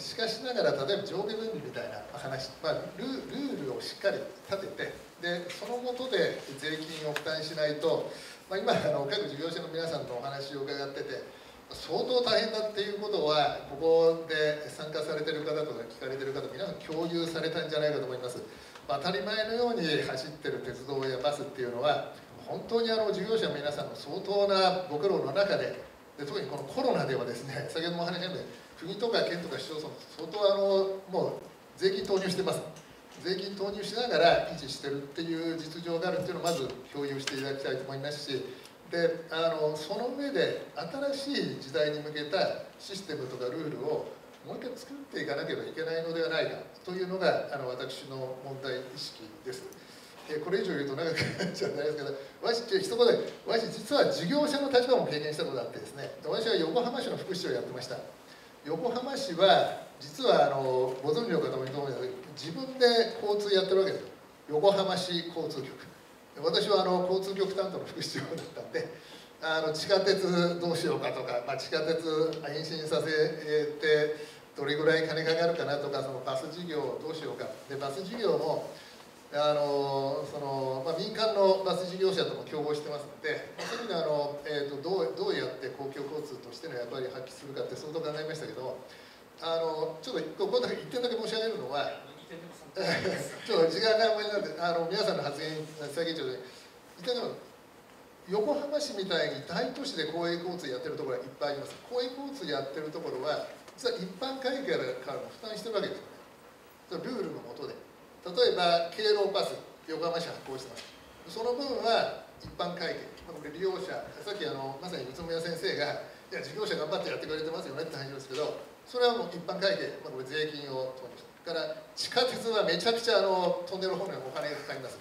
す。しかしながら、例えば上下分離みたいな話、ルールをしっかり立てて、でその下で税金を負担しないと、今各事業者の皆さんのお話を伺ってて、相当大変だっていうことは、ここで参加されてる方とか聞かれてる方、皆さん共有されたんじゃないかと思います。当たり前のように走ってる鉄道やバスっていうのは、本当に事業者の皆さんの相当なご苦労の中で、特にこのコロナではですね、先ほどもお話ししたように、国とか県とか市町村、相当もう税金投入してます。税金投入しながら維持してるっていう実情があるっていうのを、まず共有していただきたいと思いますし、でその上で新しい時代に向けたシステムとかルールをもう一回作っていかなければいけないのではないかというのが私の問題意識です。これ以上言うと長くなっちゃうんですけど、一言で私実は事業者の立場も経験したことがあってですね、私は横浜市の副市長をやってました。横浜市は実はご存知の方もいると思うんですけど、自分で交通やってるわけですよ。横浜市交通局。私は交通局担当の副市長だったんで、地下鉄どうしようかとか、地下鉄延伸させてどれぐらい金かかるかなとか、そのバス事業どうしようかで、バス事業も民間のバス事業者とも競合してますので、そういう意味でどうやって公共交通としての役割を発揮するかって相当考えましたけど、ちょっと1点だけ申し上げるのは。ちょっと時間があんまりなって皆さんの発言下げちゃうで、横浜市みたいに大都市で公営交通やってるところはいっぱいあります。公営交通やってるところは実は一般会計からも負担してるわけですよね。ルールの下で、例えば敬老パス横浜市発行してます。その分は一般会計、これ利用者、さっきまさに宇都宮先生が「いや事業者頑張ってやってくれてますよね」って話ですけど、それはもう一般会計、これ税金を投入して。から地下鉄はめちゃくちゃトンネル方面にお金がかかります。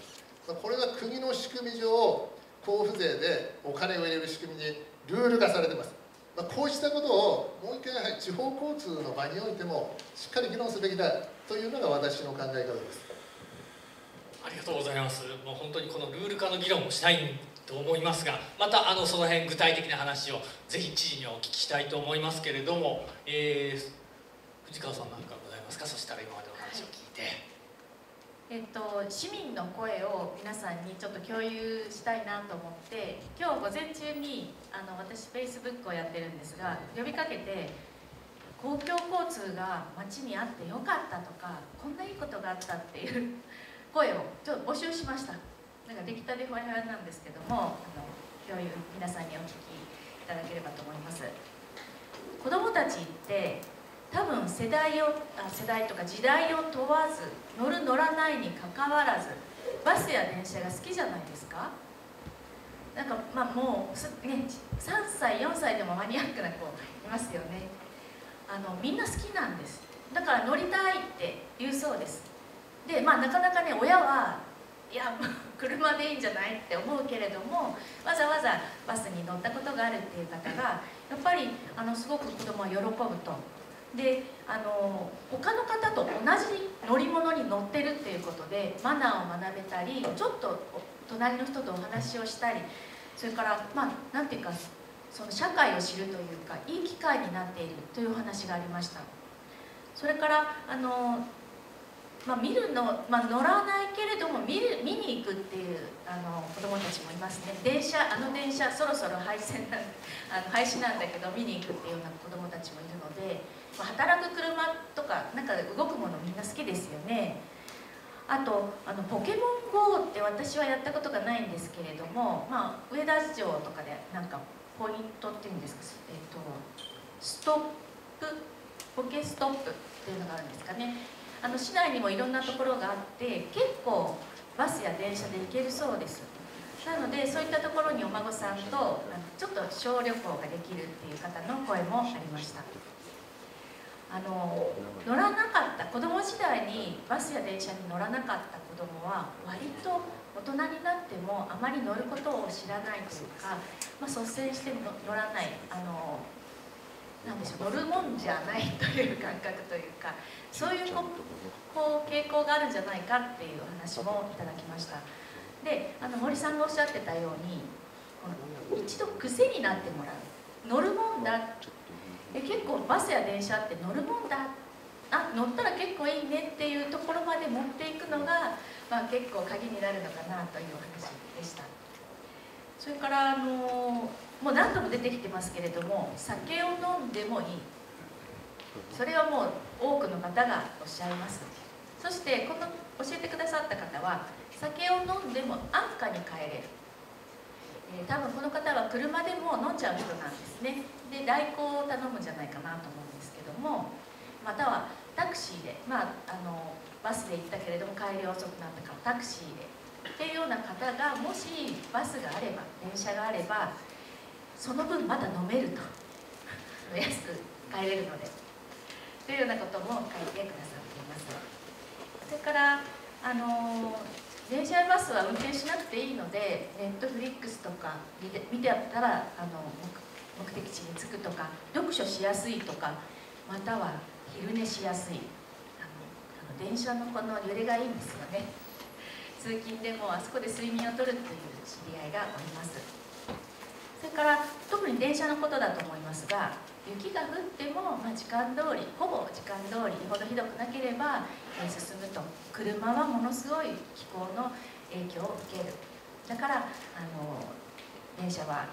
これは国の仕組み上、交付税でお金を入れる仕組みにルール化されています。こうしたことをもう一回、やはり地方交通の場においてもしっかり議論すべきだというのが私の考え方です。ありがとうございます。もう本当にこのルール化の議論もしたいと思いますが、またその辺具体的な話をぜひ知事にお聞きしたいと思いますけれども、藤川さんなんかございますか。そしたら今までお話を聞いて、市民の声を皆さんにちょっと共有したいなと思って、今日午前中に私 Facebook をやってるんですが、呼びかけて公共交通が街にあってよかったとか、こんないいことがあったっていう声をちょっと募集しました。なんかできたてほやほやなんですけども、共有皆さんにお聞きいただければと思います。子どもたちって多分世代とか時代を問わず、乗る乗らないにかかわらずバスや電車が好きじゃないですか。なんかもう、ね、3歳4歳でもマニアックな子いますよね。みんな好きなんです。だから乗りたいって言うそうです。でなかなかね、親はいや車でいいんじゃないって思うけれども、わざわざバスに乗ったことがあるっていう方がやっぱりすごく子供は喜ぶと。で他の方と同じ乗り物に乗ってるっていうことでマナーを学べたり、ちょっと隣の人とお話をしたり、それからなんていうか、その社会を知るというか、いい機会になっているというお話がありました。それから見るの、乗らないけれども見に行くっていう子どもたちもいますね。電車そろそろ廃止なんだけど見に行くっていうような子どもたちもいるので、働く車とかなんか動くものみんな好きですよね。あとポケモン GO って私はやったことがないんですけれども、上田市場とかでなんかポイントっていうんですか、ストップポケストップっていうのがあるんですかね。市内にもいろんなところがあって結構バスや電車で行けるそうです。なのでそういったところにお孫さんとちょっと小旅行ができるっていう方の声もありました。乗らなかった子ども時代にバスや電車に乗らなかった子どもは割と大人になってもあまり乗ることを知らないというか、率先して乗らない、なんでしょう、乗るもんじゃないという感覚というか、そういう傾向があるんじゃないかっていう話もいただきました。で森さんがおっしゃってたように一度癖になってもらう、乗るもんだ、結構バスや電車って乗るもんだ、乗ったら結構いいねっていうところまで持っていくのが、結構鍵になるのかなというお話でした。それからもう何度も出てきてますけれども、酒を飲んでもいい、それはもう多くの方がおっしゃいます。そしてこの教えてくださった方は酒を飲んでも安価に帰れる、多分この方は車でも飲んじゃう人なんですね。で代行を頼むんじゃないかなと思うんですけども、またはタクシーで、バスで行ったけれども帰り遅くなったからタクシーでっていうような方が、もしバスがあれば電車があればその分また飲めると安く帰れるのでというようなことも書いてくださっています。それから電車やバスは運転しなくていいので、Netflixとか見てあったら目的地に着くとか、読書しやすいとか、または昼寝しやすい、電車のこの揺れがいいんですよね。通勤でもあそこで睡眠をとるという知り合いがおります。それから特に電車のことだと思いますが、雪が降っても、時間通り、ほぼ時間通り、ほどひどくなければ、進むと。車はものすごい気候の影響を受ける。だから電車は、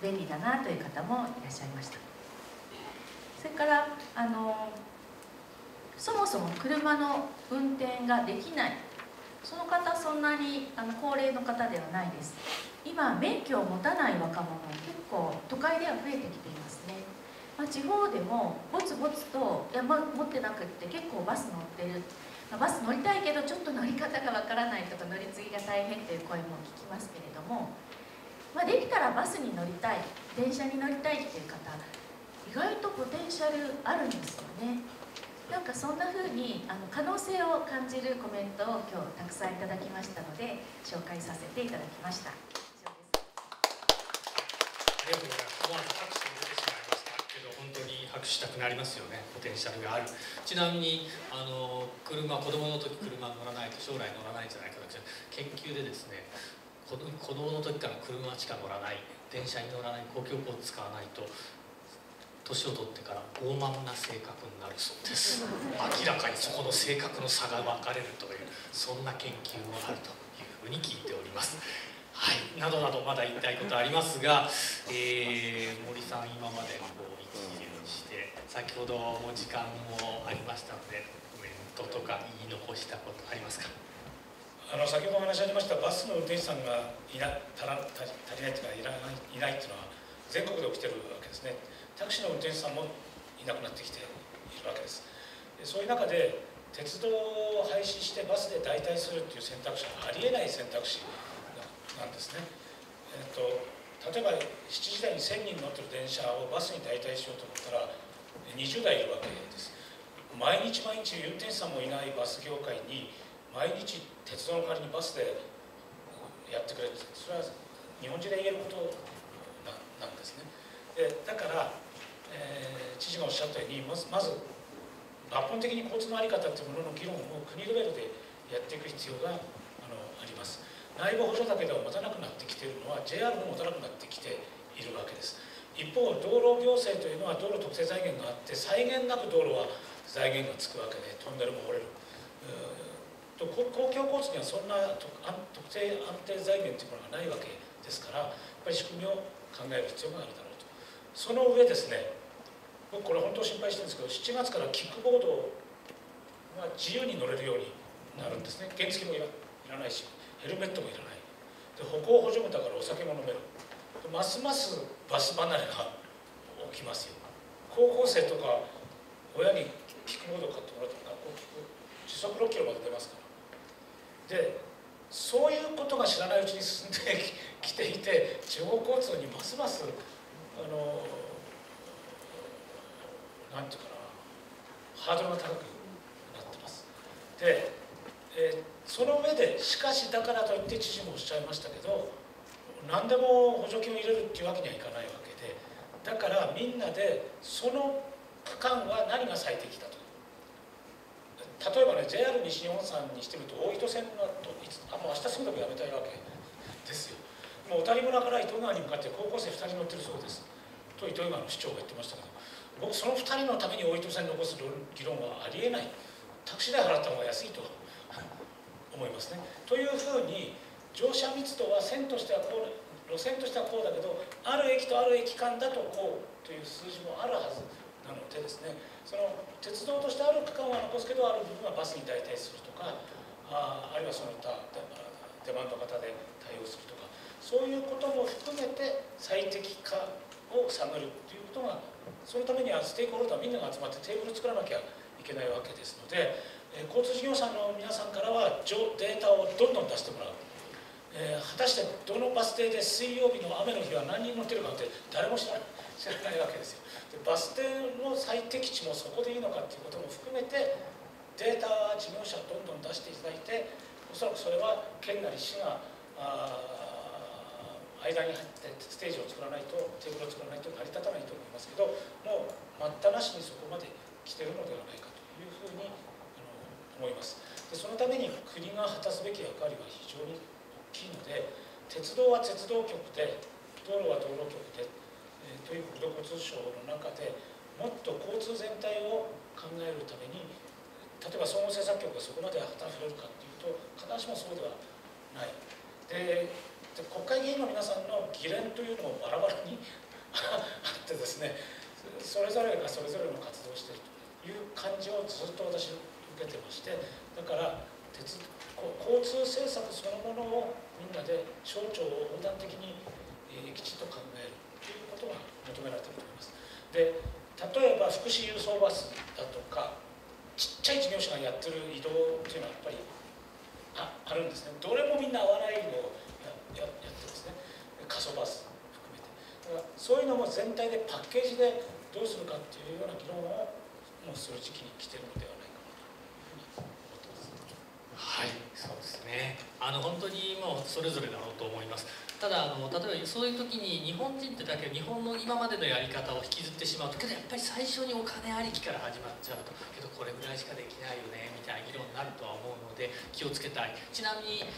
便利だなという方もいらっしゃいました。それからそもそも車の運転ができない、その方そんなに高齢の方ではないです。今免許を持たない若者、結構都会では増えてきていますね。地方でもぼつぼつと、持ってなくって結構バス乗ってる、バス乗りたいけどちょっと乗り方がわからないとか乗り継ぎが大変という声も聞きますけれども、できたらバスに乗りたい、電車に乗りたいっていう方、意外とポテンシャルあるんですよね。なんかそんな風に可能性を感じるコメントを今日たくさんいただきましたので紹介させていただきました。以上です。思わず拍手も出てしまいましたけど、本当に拍手したくなりますよね。ポテンシャルがある。ちなみに子供の時車乗らないと将来乗らないんじゃないかという研究でですね、子供の時から車しか乗らない、電車に乗らない、公共交通使わないと年を取ってから傲慢な性格になるそうです。明らかにそこの性格の差が分かれるという、そんな研究もあるというふうに聞いております。はい、などなどまだ言いたいことありますが、森さん今までこう一流して先ほども時間もありましたのでコメントとか言い残したことありますか？先ほどお話ありましたバスの運転手さんが足りないというかいないというのは全国で起きてるわけですね。タクシーの運転手さんもいなくなってきているわけです。そういう中で鉄道を廃止してバスで代替するという選択肢はありえない選択肢なんですね。例えば7時台に1000人乗ってる電車をバスに代替しようと思ったら20台いるわけです。毎日運転手さんもいないバス業界に毎日鉄道の代わりにバスでやってくれる、それは日本中で言えることなんですね。だから知事がおっしゃったようにまず抜本的に交通の在り方というものの議論を国レベルでやっていく必要があります。内部補助だけでは持たなくなってきているのは JR も持たなくなってきているわけです。一方道路行政というのは道路特定財源があって際限なく道路は財源がつくわけで、トンネルも掘れる。公共交通にはそんな特定安定財源というものがないわけですから、やっぱり仕組みを考える必要があるだろうと。その上ですね、僕これ本当心配してるんですけど、7月からキックボードが自由に乗れるようになるんですね。原付もいらないし、ヘルメットもいらない。で、歩行補助もだからお酒も飲める。ますますバス離れが起きますよ。高校生とか親にキックボードを買ってもらうと学校時速6キロまで出ますから。で、そういうことが知らないうちに進んできていて、地方交通にますますなんていうかな、ハードルが高くなってます。で、その上で、しかしだからといって、知事もおっしゃいましたけど、何でも補助金を入れるっていうわけにはいかないわけで、だからみんなでその区間は何が最適だと。例えばね、 JR 西日本さんにしてみると、大糸線はもう明日すぐでもやめたいわけですよ。もう小谷村から糸魚川に向かって高校生2人乗ってるそうですと糸魚川の市長が言ってましたけど、僕その2人のために大糸線残す議論はありえない。タクシー代払った方が安いと思いますね。というふうに、乗車密度は線としてはこう、路線としてはこうだけど、ある駅とある駅間だとこうという数字もあるはずなのでですね、その鉄道としてある区間は残すけど、ある部分はバスに代替するとか、 あるいはその他デマンド型で対応するとか、そういうことも含めて最適化を探るということが、そのためにはステークホルダーみんなが集まってテーブル作らなきゃいけないわけですので、交通事業者の皆さんからはデータをどんどん出してもらう。果たしてどのバス停で水曜日の雨の日は何人乗ってるかって誰も知らないわけですよ。で、バス停の最適地もそこでいいのかっていうことも含めて、データは事業者をどんどん出していただいて、おそらくそれは県なり市が間に入ってステージを作らないと、テーブルを作らないと成り立たないと思いますけど、もう待ったなしにそこまで来てるのではないかというふうに思います。で、そのために国が果たすべき役割は非常に大きいので、鉄道は鉄道局で、道路は道路局で、という国土交通省の中でもっと交通全体を考えるために、例えば総合政策局がそこまで働けるかというと必ずしもそうではない。で、国会議員の皆さんの議連というのもバラバラにあってですね、それぞれがそれぞれの活動をしているという感じをずっと私受けてまして、だから交通政策そのものをみんなで省庁を横断的にきちっと考えるということが求められていると思います。で、例えば福祉輸送バスだとか、ちっちゃい事業者がやってる移動というのはやっぱり あるんですね。どれもみんな合わないのをやってですね、過疎バス含めて、だからそういうのも全体でパッケージでどうするかっていうような議論をもうする時期に来てるのではないか。はい、そうですね。本当にもうそれぞれだろうと思います。ただ例えばそういう時に日本人ってだけ日本の今までのやり方を引きずってしまうと、けどやっぱり最初にお金ありきから始まっちゃうと、けどこれぐらいしかできないよねみたいな議論になるとは思うので気をつけたい。ちなみに上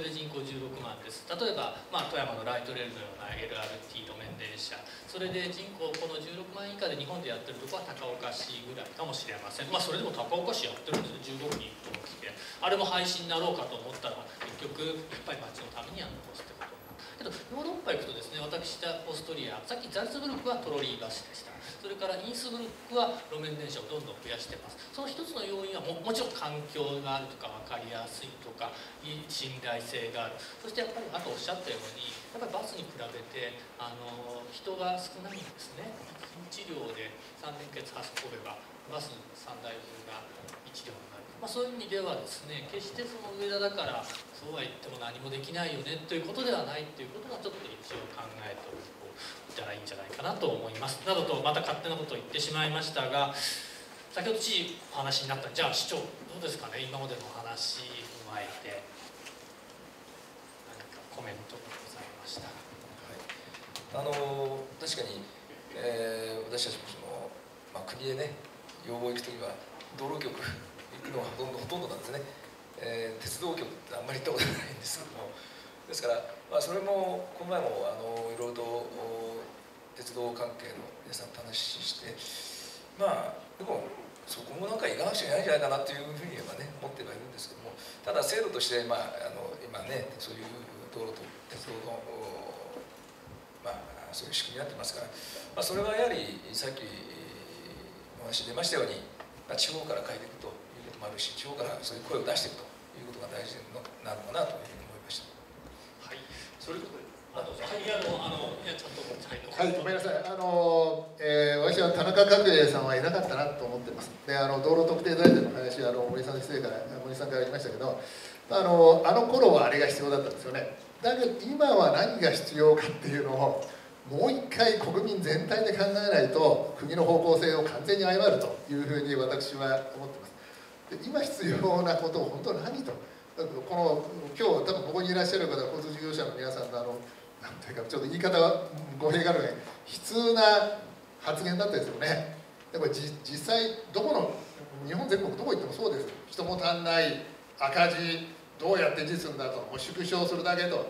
で人口16万です。例えば、富山のライトレールのような LRT 路面電車、それで人口この16万以下で日本でやってるとこは高岡市ぐらいかもしれません。それでも高岡市やってるんですよ、15人とも来て、あれも廃止になろうかと思ったら結局やっぱり町のためには残すってこと。けどヨーロッパ行くとですね、私はオーストリア、さっきザルツブルクはトロリーバスでした。それからインスブルクは路面電車をどんどん増やしてます。その一つの要因は もちろん環境があるとか分かりやすいとか信頼性がある。そしてやっぱりあとおっしゃったように、やっぱりバスに比べて人が少ないんですね。1両で3連結運べばバス3台分が1両になる。そういう意味ではですね、決してその上田だからそうは言っても何もできないよねということではないということがちょっと一応考えておいたらいいんじゃないかなと思いますなどと、また勝手なことを言ってしまいましたが、先ほど知事お話になった、じゃあ市長どうですかね、今までのお話を踏まえて何かコメントがございましたら。はい、確かに、私たちもその、国へね要望行くときは道路局行くのはほとんどなんですね。鉄道局ってあんまり行ったことないんですけども、ですから、それもこの前もいろいろと鉄道関係の皆さんと話して、でもそこもなんかいかなくちゃいないんじゃないかなというふうにはね思ってはいるんですけども、ただ制度として、まあ、今ねそういう道路と鉄道の、まあ、そういう仕組みになってますから、まあ、それはやはりさっきお話出ましたように、まあ、地方から変えていくということもあるし、地方からそういう声を出していくということが大事なのかなというふうに思いました。はい、それとはい、ごめんなさい、私は田中角栄さんはいなかったなと思ってます。で、道路特定財政の話は森さんから言いましたけど、あの頃はあれが必要だったんですよね。だけど今は何が必要かっていうのをもう一回国民全体で考えないと国の方向性を完全に誤るというふうに私は思ってます。で、今必要なことを本当何と、この今日多分ここにいらっしゃる方、交通事業者の皆さんのなんていうかちょっと言い方は語弊があるね、悲痛な発言だったですよね。やっぱり実際どこの日本全国どこ行ってもそうです。人も足んない、赤字、どうやって維持するんだと、もう縮小するだけと。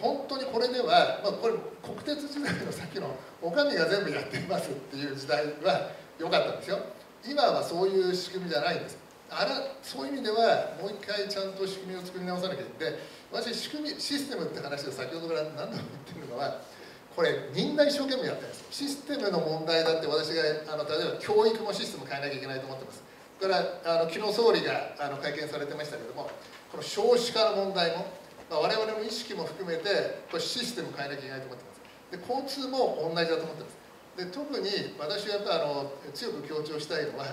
本当にこれでは、まあ、これ国鉄時代のさっきのお上が全部やっていますっていう時代は良かったんですよ。今はそういう仕組みじゃないんです。そういう意味ではもう一回ちゃんと仕組みを作り直さなきゃいけない。で、私システムって話を先ほどから何度も言ってるのは、これみんな一生懸命やってるんです。システムの問題だって、私が例えば教育もシステム変えなきゃいけないと思ってます。だから昨日総理が会見されてましたけども、この少子化の問題も、まあ、我々の意識も含めてこれシステム変えなきゃいけないと思ってます。で、交通も同じだと思ってます。で、特に私はやっぱ強く強調したいのは、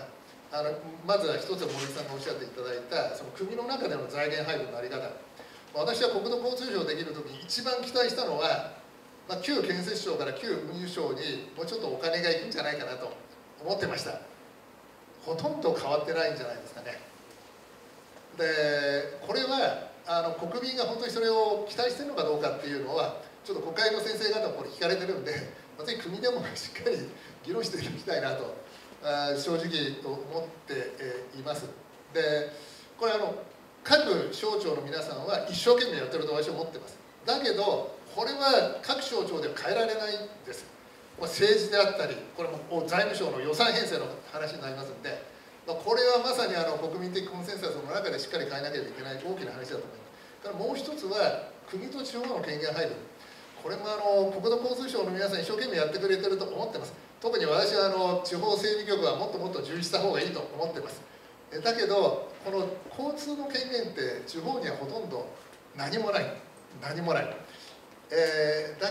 まずは一つは森さんがおっしゃっていただいたその国の中での財源配分の在り方、私は国土交通省できるときに一番期待したのは、まあ、旧建設省から旧運輸省にもうちょっとお金がいくんじゃないかなと思ってました。ほとんど変わってないんじゃないですかね。で、これは国民が本当にそれを期待しているのかどうかっていうのは、ちょっと国会の先生方もこれ聞かれてるんで、ぜひ国でもしっかり議論していきたいなと。正直と思っています。で、これ各省庁の皆さんは一生懸命やってると私は思ってます。だけどこれは各省庁では変えられないんです。政治であったり、これも財務省の予算編成の話になりますんで、これはまさに国民的コンセンサスの中でしっかり変えなければいけない大きな話だと思います。だからもう一つは国と地方の権限配分、これも国土交通省の皆さん一生懸命やってくれてると思ってます。特に私は地方整備局はもっともっと重視した方がいいと思ってます。だけどこの交通の権限って地方にはほとんど何もない、だけど例えば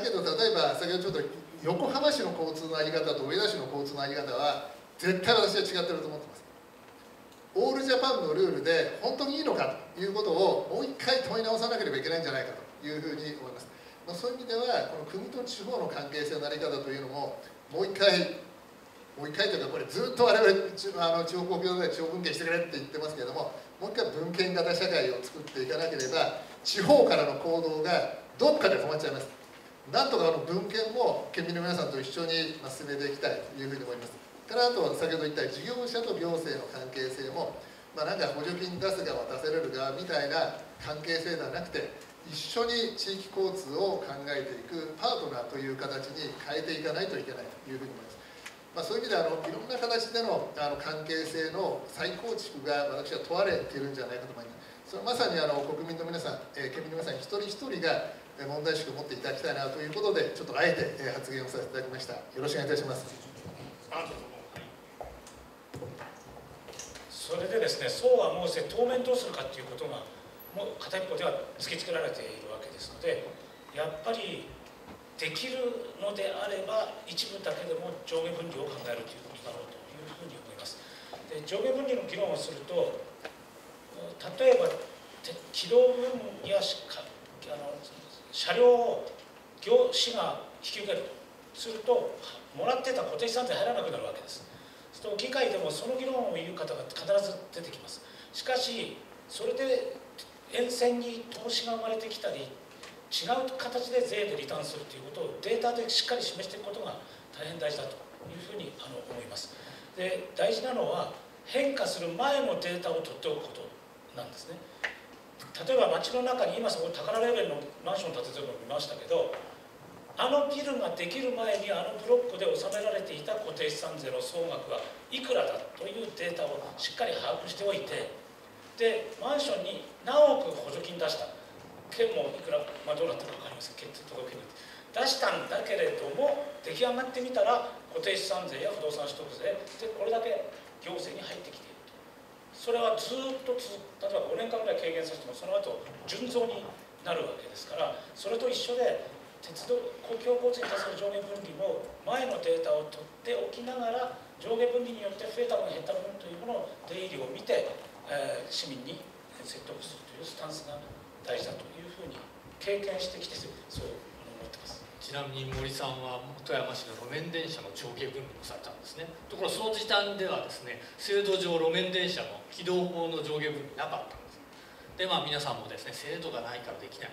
先ほどちょっと横浜市の交通の在り方と上田市の交通の在り方は絶対私は違ってると思ってます。オールジャパンのルールで本当にいいのかということをもう一回問い直さなければいけないんじゃないかというふうに思います。そういう意味ではこの国と地方の関係性の在り方というのももう一回というか、これずっと我々地方公共で地方分権してくれって言ってますけれども、もう一回分権型社会を作っていかなければ地方からの行動がどっかで止まっちゃいます。なんとか分権も県民の皆さんと一緒に進めていきたいというふうに思います。から、あとは先ほど言った事業者と行政の関係性も、まあ、なんか補助金出す側出せれる側みたいな関係性ではなくて、一緒に地域交通を考えていくパートナーという形に変えていかないといけないというふうに思います。まあ、そういう意味でいろんな形での関係性の再構築が私は問われているんじゃないかと思います。それはまさに国民の皆さん、県民の皆さん一人一人が問題意識を持っていただきたいなということで、ちょっとあえて発言をさせていただきました。よろしくお願いいたします。それでですね、そうは申せ当面どうするかということがもう片一方では突きつけられているわけですので、やっぱりできるのであれば一部だけでも上下分離を考えるということだろうというふうに思います。で、上下分離の議論をすると、例えば軌道部分や車両を市が引き受けるとすると、もらってた固定資産税入らなくなるわけです。そうすると議会でもその議論を言う方が必ず出てきます。しかしそれで沿線に投資が生まれてきたり、違う形で税でリターンするということをデータでしっかり示していくことが大変大事だというふうに思います。で、大事なのは変化する前のデータを取っておくことなんですね。例えば街の中に今そこ宝レベルのマンション建ててるのを見ましたけど、あのビルができる前にあのブロックで収められていた固定資産税の総額はいくらだというデータをしっかり把握しておいて、でマンションに何億補助金出した、県もいくら、まあ、どうなってるか分かりません、県って都道府県出したんだけれども、出来上がってみたら固定資産税や不動産取得税でこれだけ行政に入ってきていると。それはずっと例えば5年間ぐらい軽減させてもその後純増になるわけですから、それと一緒で鉄道公共交通に対する上下分離も前のデータを取っておきながら、上下分離によって増えた分減った分というものの出入りを見て、市民に説得するというスタンスが大事だというふうに経験してきて、そう思ってます。ちなみに森さんは富山市の路面電車の上下分離もされたんですね。ところその時点ではですね、制度上路面電車の軌道法の上下分離なかったんです。でまあ皆さんもですね、制度がないからできない、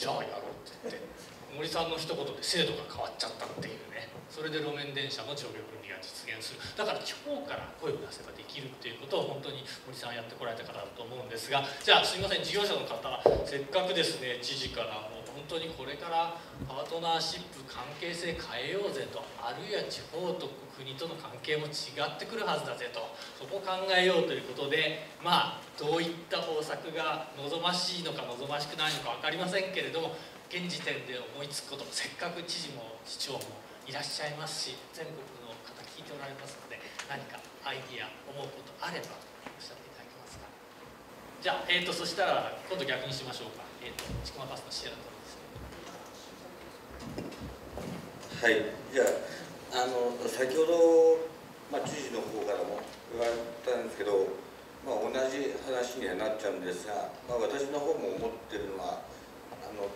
じゃあやろうって言って森さんの一言で制度が変わっちゃったっていうね。それで路面電車の上下分離が実現する。だから地方から声を出せばできるっていうことを本当に森さんやってこられた方だと思うんですが、じゃあすみません、事業者の方、せっかくですね知事からもう本当にこれからパートナーシップ関係性変えようぜと、あるいは地方と国との関係も違ってくるはずだぜと、そこを考えようということで、まあどういった方策が望ましいのか望ましくないのか分かりませんけれども、現時点で思いつくこと、せっかく知事も市長もいらっしゃいますし、全国の方聞いておられますので、何かアイディア思うことあればおっしゃっていただけますか。じゃあ、そしたら今度逆にしましょうか。千曲バスのシエラとですね。はい、じゃあ先ほど、まあ、知事の方からも言われたんですけど、まあ、同じ話にはなっちゃうんですが、まあ、私の方も思ってるのは、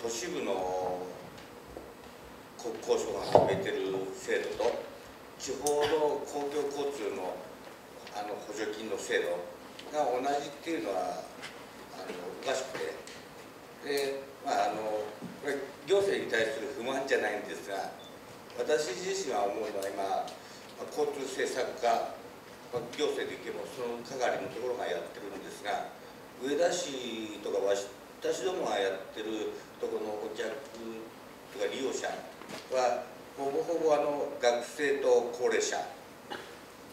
都市部の国交省が始めてる制度と地方の公共交通の補助金の制度が同じっていうのはおかしくて、でまあこれ行政に対する不満じゃないんですが、私自身は思うのは今、交通政策課、行政でいけばその係のところがやってるんですが、上田市とか私どもがやってるところのお客とか利用者はほぼほぼ学生と高齢者、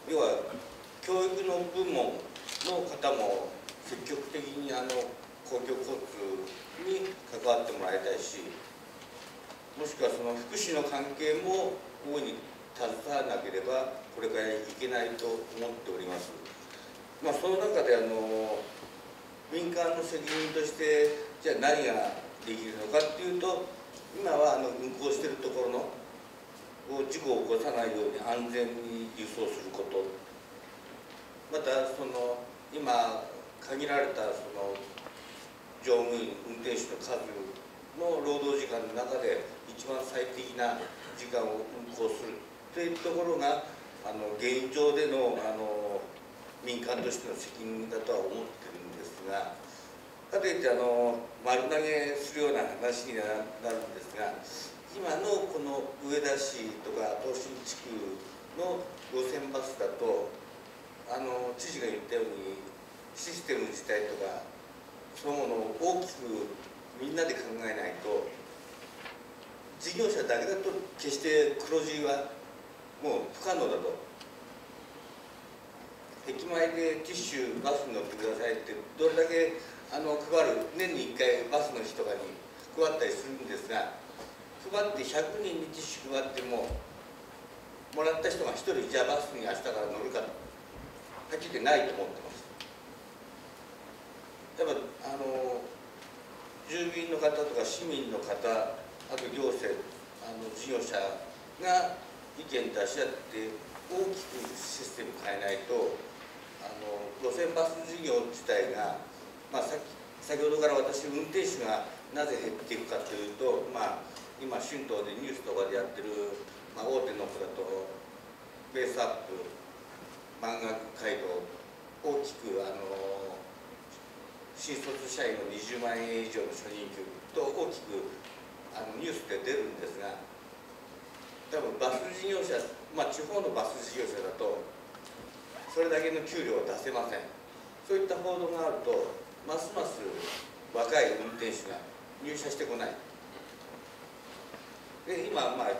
要は教育の部門の方も積極的に公共交通に関わってもらいたいし、もしくはその福祉の関係も大いに携わらなければこれからいけないと思っております。まあ、その中で民間の責任としてじゃあ何ができるのかっていうと、今は運行してるところの事故を起こさないように安全に輸送すること、またその今限られたその乗務員運転手の数の労働時間の中で一番最適な時間を運行するというところが現状での民間としての責任だとは思ってるんですが、かといって丸投げするような話にはなるんですが、今のこの上田市とか東新地区の路線バスだと知事が言ったようにシステム自体とかそのものを大きくみんなで考えないと、事業者だけだと決して黒字はもう不可能だと。駅前でティッシュバスに乗ってくださいってどれだけ配る、年に1回バスの日とかに配ったりするんですが、配って100人にティッシュ配ってももらった人が1人じゃあバスに明日から乗るかとはっきり言ってないと思ってます。やっぱ住民の方とか市民の方、あと行政事業者が意見出し合って大きくシステム変えないと路線バス事業自体が、まあ、先ほどから私運転手がなぜ減っていくかというと、まあ、今春闘でニュースとかでやってる、まあ、大手の方だとベースアップ満額回答大きく新卒社員の20万円以上の初任給と大きくニュースで出るんですが、多分バス事業者、まあ、地方のバス事業者だとそれだけの給料は出せません。そういった報道があるとますます若い運転手が入社してこない、で今、まあ、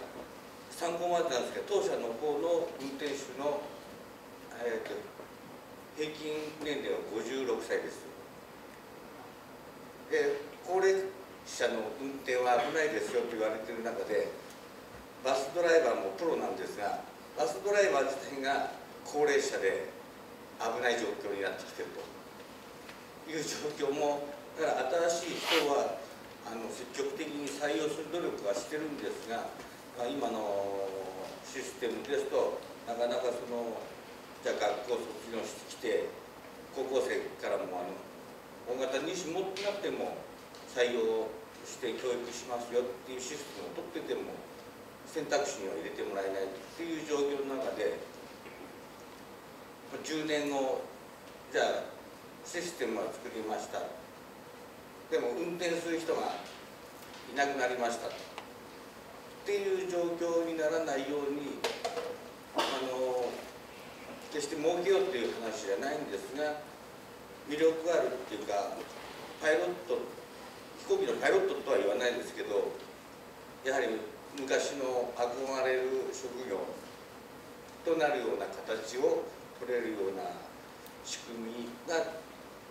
参考までなんですけど、当社の方の運転手の、平均年齢は56歳です。で、高齢者の運転は危ないですよと言われている中で、バスドライバーもプロなんですが、バスドライバー自体が高齢者で危ない状況になってきているという状況も、だから新しい人は積極的に採用する努力はしてるんですが、まあ、今のシステムですとなかなかその、じゃあ学校卒業してきて高校生からも大型入試持ってなくても採用して教育しますよっていうシステムを取ってても選択肢には入れてもらえないっていう状況の中で、10年後じゃあシステムは作りました、でも運転する人がいなくなりましたっていう状況にならないように、決して儲けようという話じゃないんですが、魅力があるっていうか、パイロット、飛行機のパイロットとは言わないですけど、やはり昔の憧れる職業となるような形を取れるような仕組みが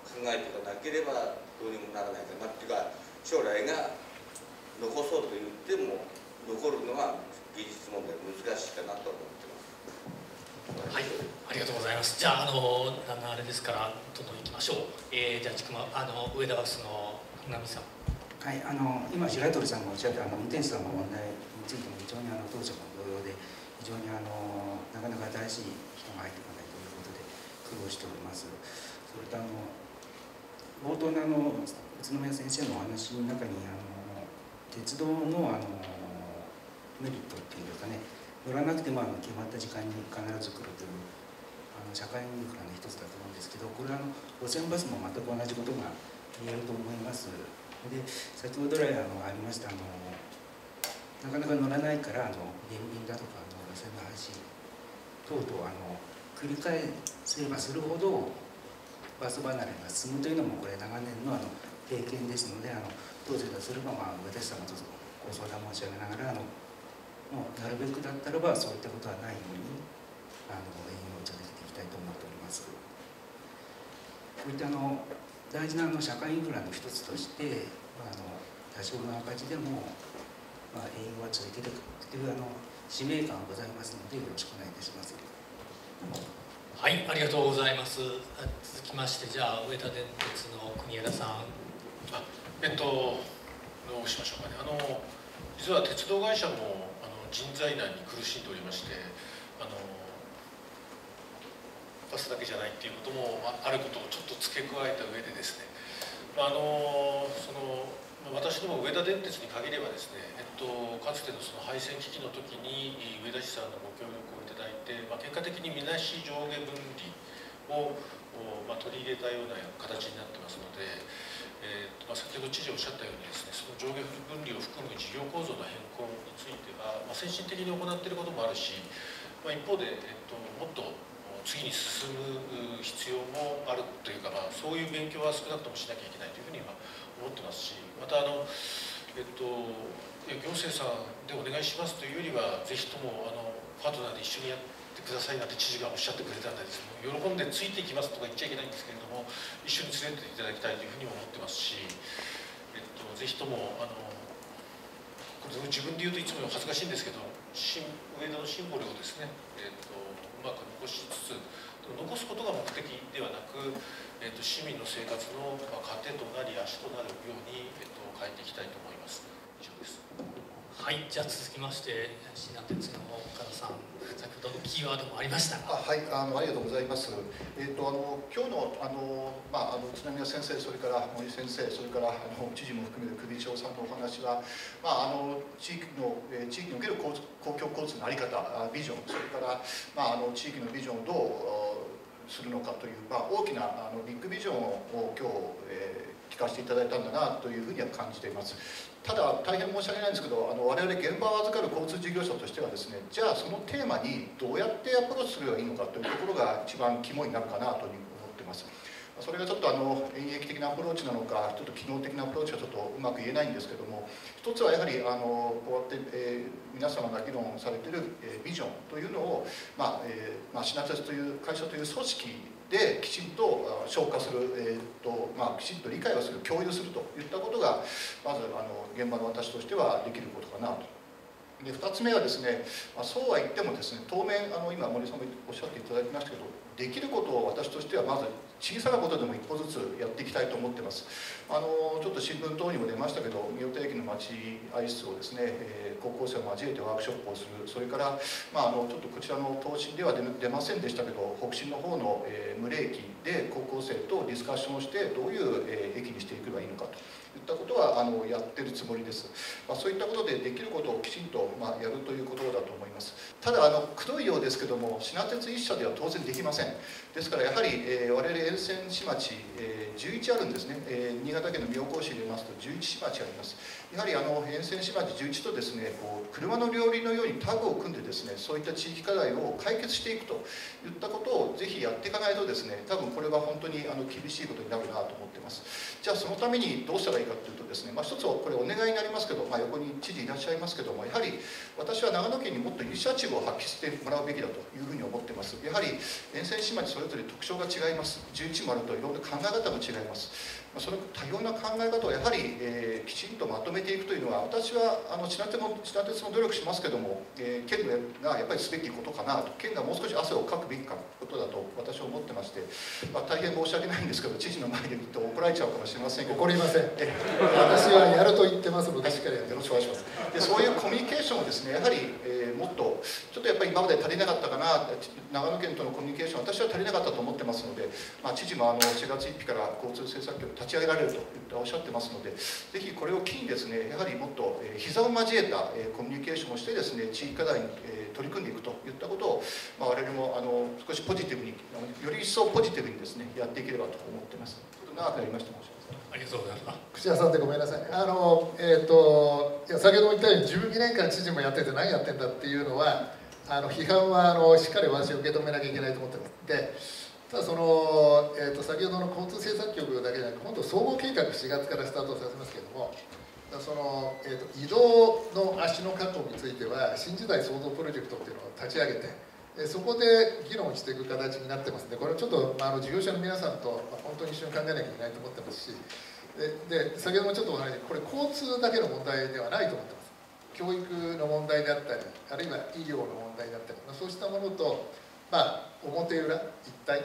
考えていかなければどうにもならないかなっていうか、将来が残そうと言っても残るのは技術問題難しいかなと思ってます。はい、ありがとうございます。じゃああれですからどんどん行きましょう。じゃあちくま上田バスの波さん。はい、今白鳥さんがおっしゃった運転手さんの問題についても非常に当社も同様で非常になかなか新しい人が入ってこないということで苦労しております。それと冒頭の宇都宮先生のお話の中に鉄道のメリットっていうんですかね。乗らなくても決まった時間に必ず来るという社会インフラの一つだと思うんですけど、これは路線バスも全く同じことが言えると思います。で、先ほど来ありましたなかなか乗らないから減便だとか路線の廃止等々繰り返せばするほどバス離れが進むというのもこれ長年の経験ですので、当社とすれば上田さんもどうぞご相談申し上げながらもうなるべくだったらばそういったことはないように営業を続けていきたいと思っております。こういった大事な社会インフラの一つとして、多少の赤字でも、営業は続けていくという使命感がございますのでよろしくお願いいたします。はい、ありがとうございます。続きましてじゃあ上田電鉄の国枝さん。どうしましょうかね。実は鉄道会社も人材難に苦しんでおりまして、バスだけじゃないっていうこともあることをちょっと付け加えた上でですね、私ども上田電鉄に限ればですね、かつてのその廃線危機の時に上田市さんのご協力をいただいて、結果的にみなし上下分離を、取り入れたような形になってますので。先ほど知事おっしゃったようにですね、その上下分離を含む事業構造の変更については、先進的に行っていることもあるし、一方で、もっと次に進む必要もあるというか、そういう勉強は少なくともしなきゃいけないというふうには思ってますし、また行政さんでお願いしますというよりはぜひともパートナーで一緒にやってくださいなんて知事がおっしゃってくれたんですけど、喜んでついていきますとか言っちゃいけないんですけれども、一緒に連れていただきたいというふうにも思ってますし、ぜひともこれ自分で言うといつも恥ずかしいんですけど、上田のシンボルをですね、うまく残しつつ、残すことが目的ではなく、市民の生活の糧となり足となるように、変えていきたいと思います。以上です。はい、じゃあ続きまして信南鉄の岡田さん、先ほどのキーワードもありましたが。はい、ありがとうございます。今日の宇都宮先生、それから森先生、それから知事も含めて首長さんのお話は、地域における公共交通の在り方、ビジョン、それから地域のビジョンをどうするのかという大きなビッグビジョンを今日、聞かせていただいたんだなというふうには感じています。ただ大変申し訳ないんですけど、我々現場を預かる交通事業者としてはですね、じゃあそのテーマにどうやってアプローチすればいいのかというところが一番肝になるかなというふうに思ってます。それがちょっと演劇的なアプローチなのか、ちょっと機能的なアプローチはちょっとうまく言えないんですけども、一つはやはりこうやって、皆様が議論されている、ビジョンというのを、シナチャスという会社という組織できちんと消化する、きちんと理解をする、共有するといったことがまず現場の私としてはできることかなと。で2つ目はですね、そうは言ってもですね、当面今森さんもおっしゃっていただきましたけど、できることを私としてはまず小さなことでも一歩ずつやっていきたいと思ってます。ちょっと新聞等にも出ましたけど、三代田駅の待合室をですね、高校生を交えてワークショップをする、それから、ちょっとこちらの答申では出ませんでしたけど、北信の方の牟礼駅で高校生とディスカッションをして、どういう駅にしていけばいいのかといったことはやってるつもりです。そういったことでできることをきちんとやるということだと思います。ただくどいようですけども、品鉄一社では当然できません。ですからやはり、我々沿線市町、11あるんですね。新潟県の妙高市入れますと11市町あります。やはり沿線市町11とですね、こう車の両輪のようにタグを組んでですね、そういった地域課題を解決していくといったことをぜひやっていかないとですね、多分これは本当に厳しいことになるなと思ってます。じゃあそのためにどうしたらいいかというとですね、一つはこれお願いになりますけど、横に知事いらっしゃいますけども、やはり私は長野県にもっとイニシアチブを発揮してもらうべきだというふうに思ってます。やはり沿線市町それぞれ特徴が違います。11もあるといろんな考え方も違います。その多様な考え方をやはり、きちんとまとめていくというのは、私は地下鉄も努力しますけども、県がやっぱりすべきことかなと、県がもう少し汗をかくべきことだと私は思ってまして、大変申し訳ないんですけど、知事の前で言うと怒られちゃうかもしれませんけど、怒りません。私はやると言ってますので、しっかりよろしくお願いします。で、そういうコミュニケーションをですね、やはり、もっとちょっとやっぱり今まで足りなかったかな、長野県とのコミュニケーション、私は足りなかったと思ってますので、知事も4月1日から交通政策局立ち上げられるとおっしゃってますので、ぜひこれを機にですね、やはりもっと膝を交えたコミュニケーションをしてですね、地域課題に取り組んでいくといったことを、我々も少しポジティブに、より一層ポジティブにですね、やっていければと思ってます。長くなりました。ありがとうございます。口挟んでごめんなさい。先ほども言ったように12年間知事もやってて何やってんだっていうのは、批判はしっかり私受け止めなきゃいけないと思ってます。で、ただその、先ほどの交通政策局だけじゃなくて、今度総合計画4月からスタートさせますけれども、その、移動の足の確保については新時代創造プロジェクトっていうのを立ち上げて、そこで議論していく形になってますので、これはちょっと、事業者の皆さんと、本当に一緒に考えなきゃいけないと思ってますし、で先ほどもちょっとお話しこれ交通だけの問題ではないと思ってます。教育の問題であったり、あるいは医療の問題であったり、そうしたものと、表裏一体、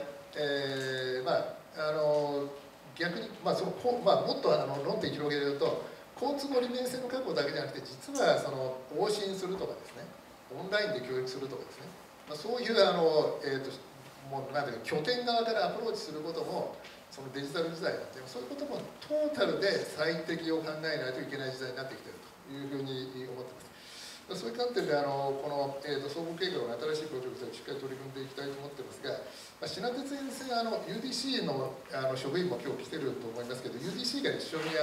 逆に、もっと論点広げると、交通の利便性の確保だけじゃなくて、実はその往診するとかですね、オンラインで教育するとかですね、そういうもうなんていうか、拠点側からアプローチすることも、そのデジタル時代だっていう、そういうこともトータルで最適を考えないといけない時代になってきているというふうに思ってます。そういう観点でこの、総合計画の新しいプロジェクトにしっかり取り組んでいきたいと思ってますが、品鉄沿線UDC の職員も今日来てると思いますけど、 UDC が一緒に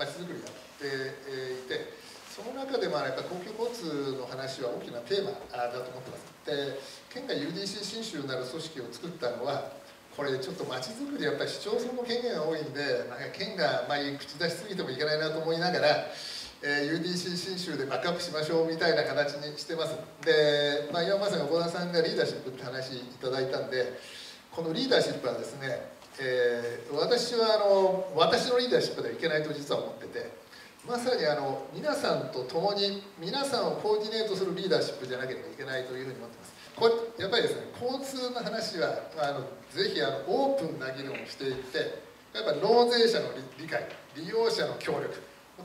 まちづくりやっていて、その中でもやっぱ公共交通の話は大きなテーマだと思ってます。で、県が UDC 信州なる組織を作ったのは、これちょっとまちづくり、やっぱり市町村の権限が多いんで、県があまり口出しすぎてもいけないなと思いながら、UDC 信州でバックアップしましょうみたいな形にしてます。で、今まさに小田さんがリーダーシップって話いただいたんで、このリーダーシップはですね、私は私のリーダーシップではいけないと実は思ってて、まさに皆さんと共に皆さんをコーディネートするリーダーシップじゃなければいけないというふうに思ってます。これやっぱりですね、交通の話はぜひオープンな議論をしていって、やっぱり納税者の理解、利用者の協力、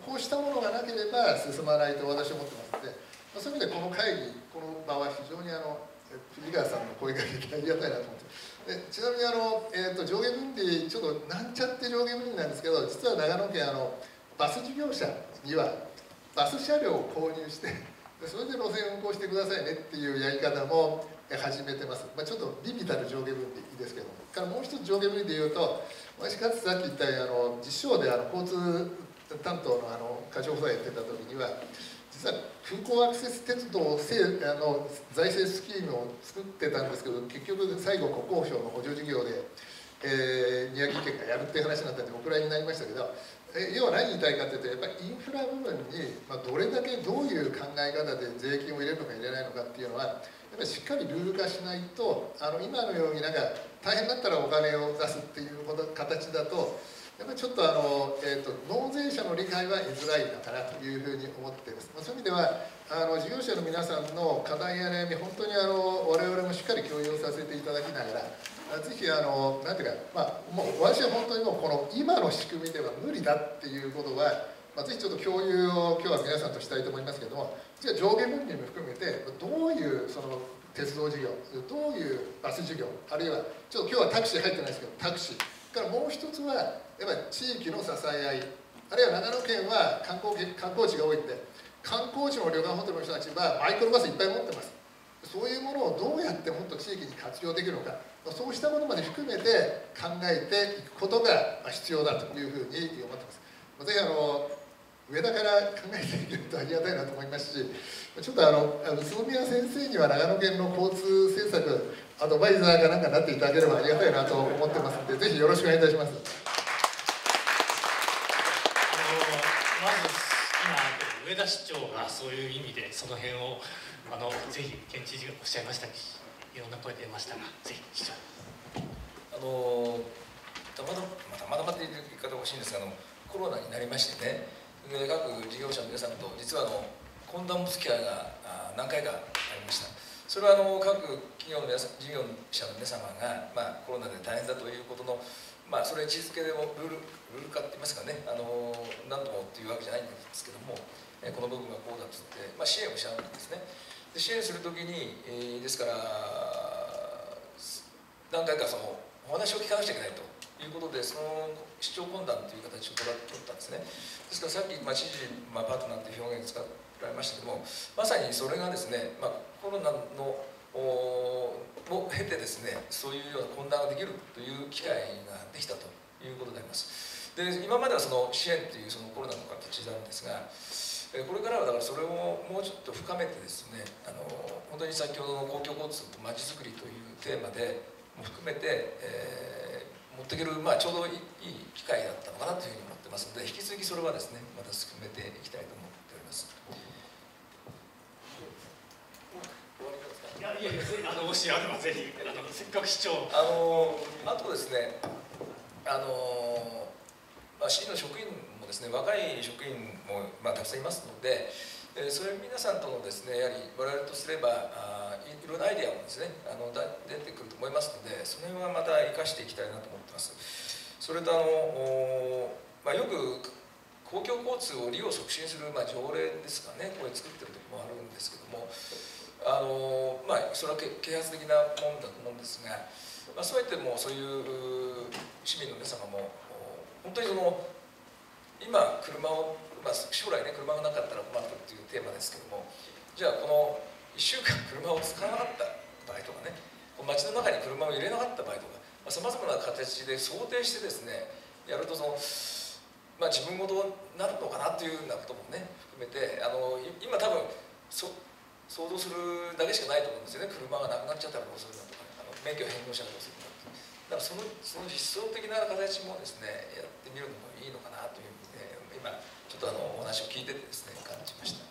こうしたものがなければ進まないと私は思ってますので、そういう意味でこの会議、この場は非常に井川さんの声が非常にありがたいなと思ってます。で、ちなみに上下分離、ちょっとなんちゃって上下分離なんですけど、実は長野県バス事業者にはバス車両を購入して、それで路線運行してくださいねっていうやり方も始めてます。ちょっと微々たる上下分離ですけども、からもう一つ上下分離でいうと、私かつさっき言ったように実証で交通担当の課長補佐やってた時には、実は空港アクセス鉄道財政スキームを作ってたんですけど、結局最後国交省の補助事業で、やるっていう話になったんでお蔵入りになりましたけど、要は何言いたいかというと、やっぱりインフラ部分にどれだけどういう考え方で税金を入れるのか入れないのかっていうのは、やっぱりしっかりルール化しないと、今のようになんか大変だったらお金を出すっていう形だと、やっぱりちょっと納税者の理解は得づらいのかなというふうに思っています。そういう意味では事業者の皆さんの課題や悩み、本当に我々もしっかり共有させていただきながら、ぜひなんていうか、もう私は本当にもうこの今の仕組みでは無理だっていうことは、ぜひちょっと共有を今日は皆さんとしたいと思いますけども、じゃあ上下分離も含めてどういうその鉄道事業、どういうバス事業、あるいはちょっと今日はタクシー入ってないですけどタクシーから、もう一つはやっぱり地域の支え合い、あるいは長野県は観光地が多いんで、観光地の旅館ホテルの人たちはマイクロバスいっぱい持ってます。そういうものをどうやってもっと地域に活用できるのか、そうしたものまで含めて考えていくことが必要だというふうに思ってます。ぜひ上田から考えていけるとありがたいなと思いますし、ちょっと宇都宮先生には長野県の交通政策アドバイザーかなんかになっていただければありがたいなと思ってますので、ぜひよろしくお願いいたします。上田市長がそういう意味でその辺をぜひ県知事がおっしゃいましたし、いろんな声出ましたが、ぜひ市長たまたまという言い方が欲しいんですが、コロナになりましてね、各事業者の皆さんと実は懇談もつき合いが何回かありました。それは各企業の皆さん、事業者の皆様が、コロナで大変だということの、それ位置づけでもルール化って言いますかね、何度もっていうわけじゃないんですけども、この部分がこうだと言って、支援をしちゃうんですね。で、支援するときに、ですから何回かそのお話を聞かなくちゃいけないということで、その市長懇談という形を取ったんですね。ですからさっき、知事、パートナーという表現を使られましたけども、まさにそれがですね、コロナのを経てですね、そういうような懇談ができるという機会ができたということであります。で、今まではその支援というそのコロナの形なんですが、これからはだからそれをもうちょっと深めてですね、本当に先ほどの公共交通とまちづくりというテーマでも含めて、持っていける、ちょうどいい機会だったのかなというふうに思ってますので、引き続きそれはですね、また進めていきたいと思っております。もしあればぜひ、せっかく市長あとですね、市の職員もですね、若い職員も、たくさんいますので、それ皆さんとのですね、やはり我々とすればいろんなアイデアもですね、出てくると思いますので、その辺はまた生かしていきたいなと思ってます。それとよく公共交通を利用促進する、条例ですかね、これ作ってるところもあるんですけども、それは啓発的なものだと思うんですが、そうやってもうそういう市民の皆様も本当にその今車を、将来ね、車がなかったら困るというテーマですけども、じゃあこの1週間車を使わなかった場合とかね、街の中に車を入れなかった場合とか、さまざまな形で想定してですね、やるとその自分事になるのかなというようなこともね含めて、今多分想像するだけしかないと思うんですよね。車がなくなっちゃったらどうするんだとか、免許返納したらどうするんだとか、だからその実装的な形もですね、やってみるのもいいのかなというふうに、今ちょっとお話を聞いててですね、感じました。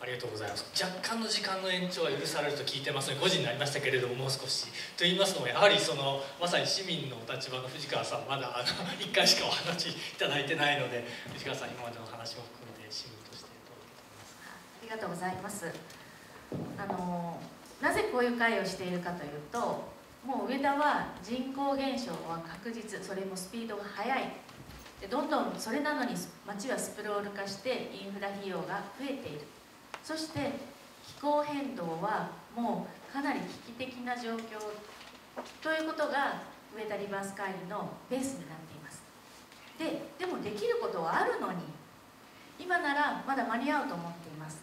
ありがとうございます。若干の時間の延長は許されると聞いてますので、5時になりましたけれども、もう少しと言いますのも、やはりそのまさに市民のお立場の藤川さん、まだ1回しかお話いただいてないので、藤川さん、今までの話も含めて市民としてどう思いますか。ありがとうございます。なぜこういう会をしているかというと、もう上田は人口減少は確実、それもスピードが速いで、どんどんそれなのに町はスプロール化してインフラ費用が増えている。そして気候変動はもうかなり危機的な状況ということが上田リバース会議のベースになっています。でもできることはあるのに、今ならまだ間に合うと思っています。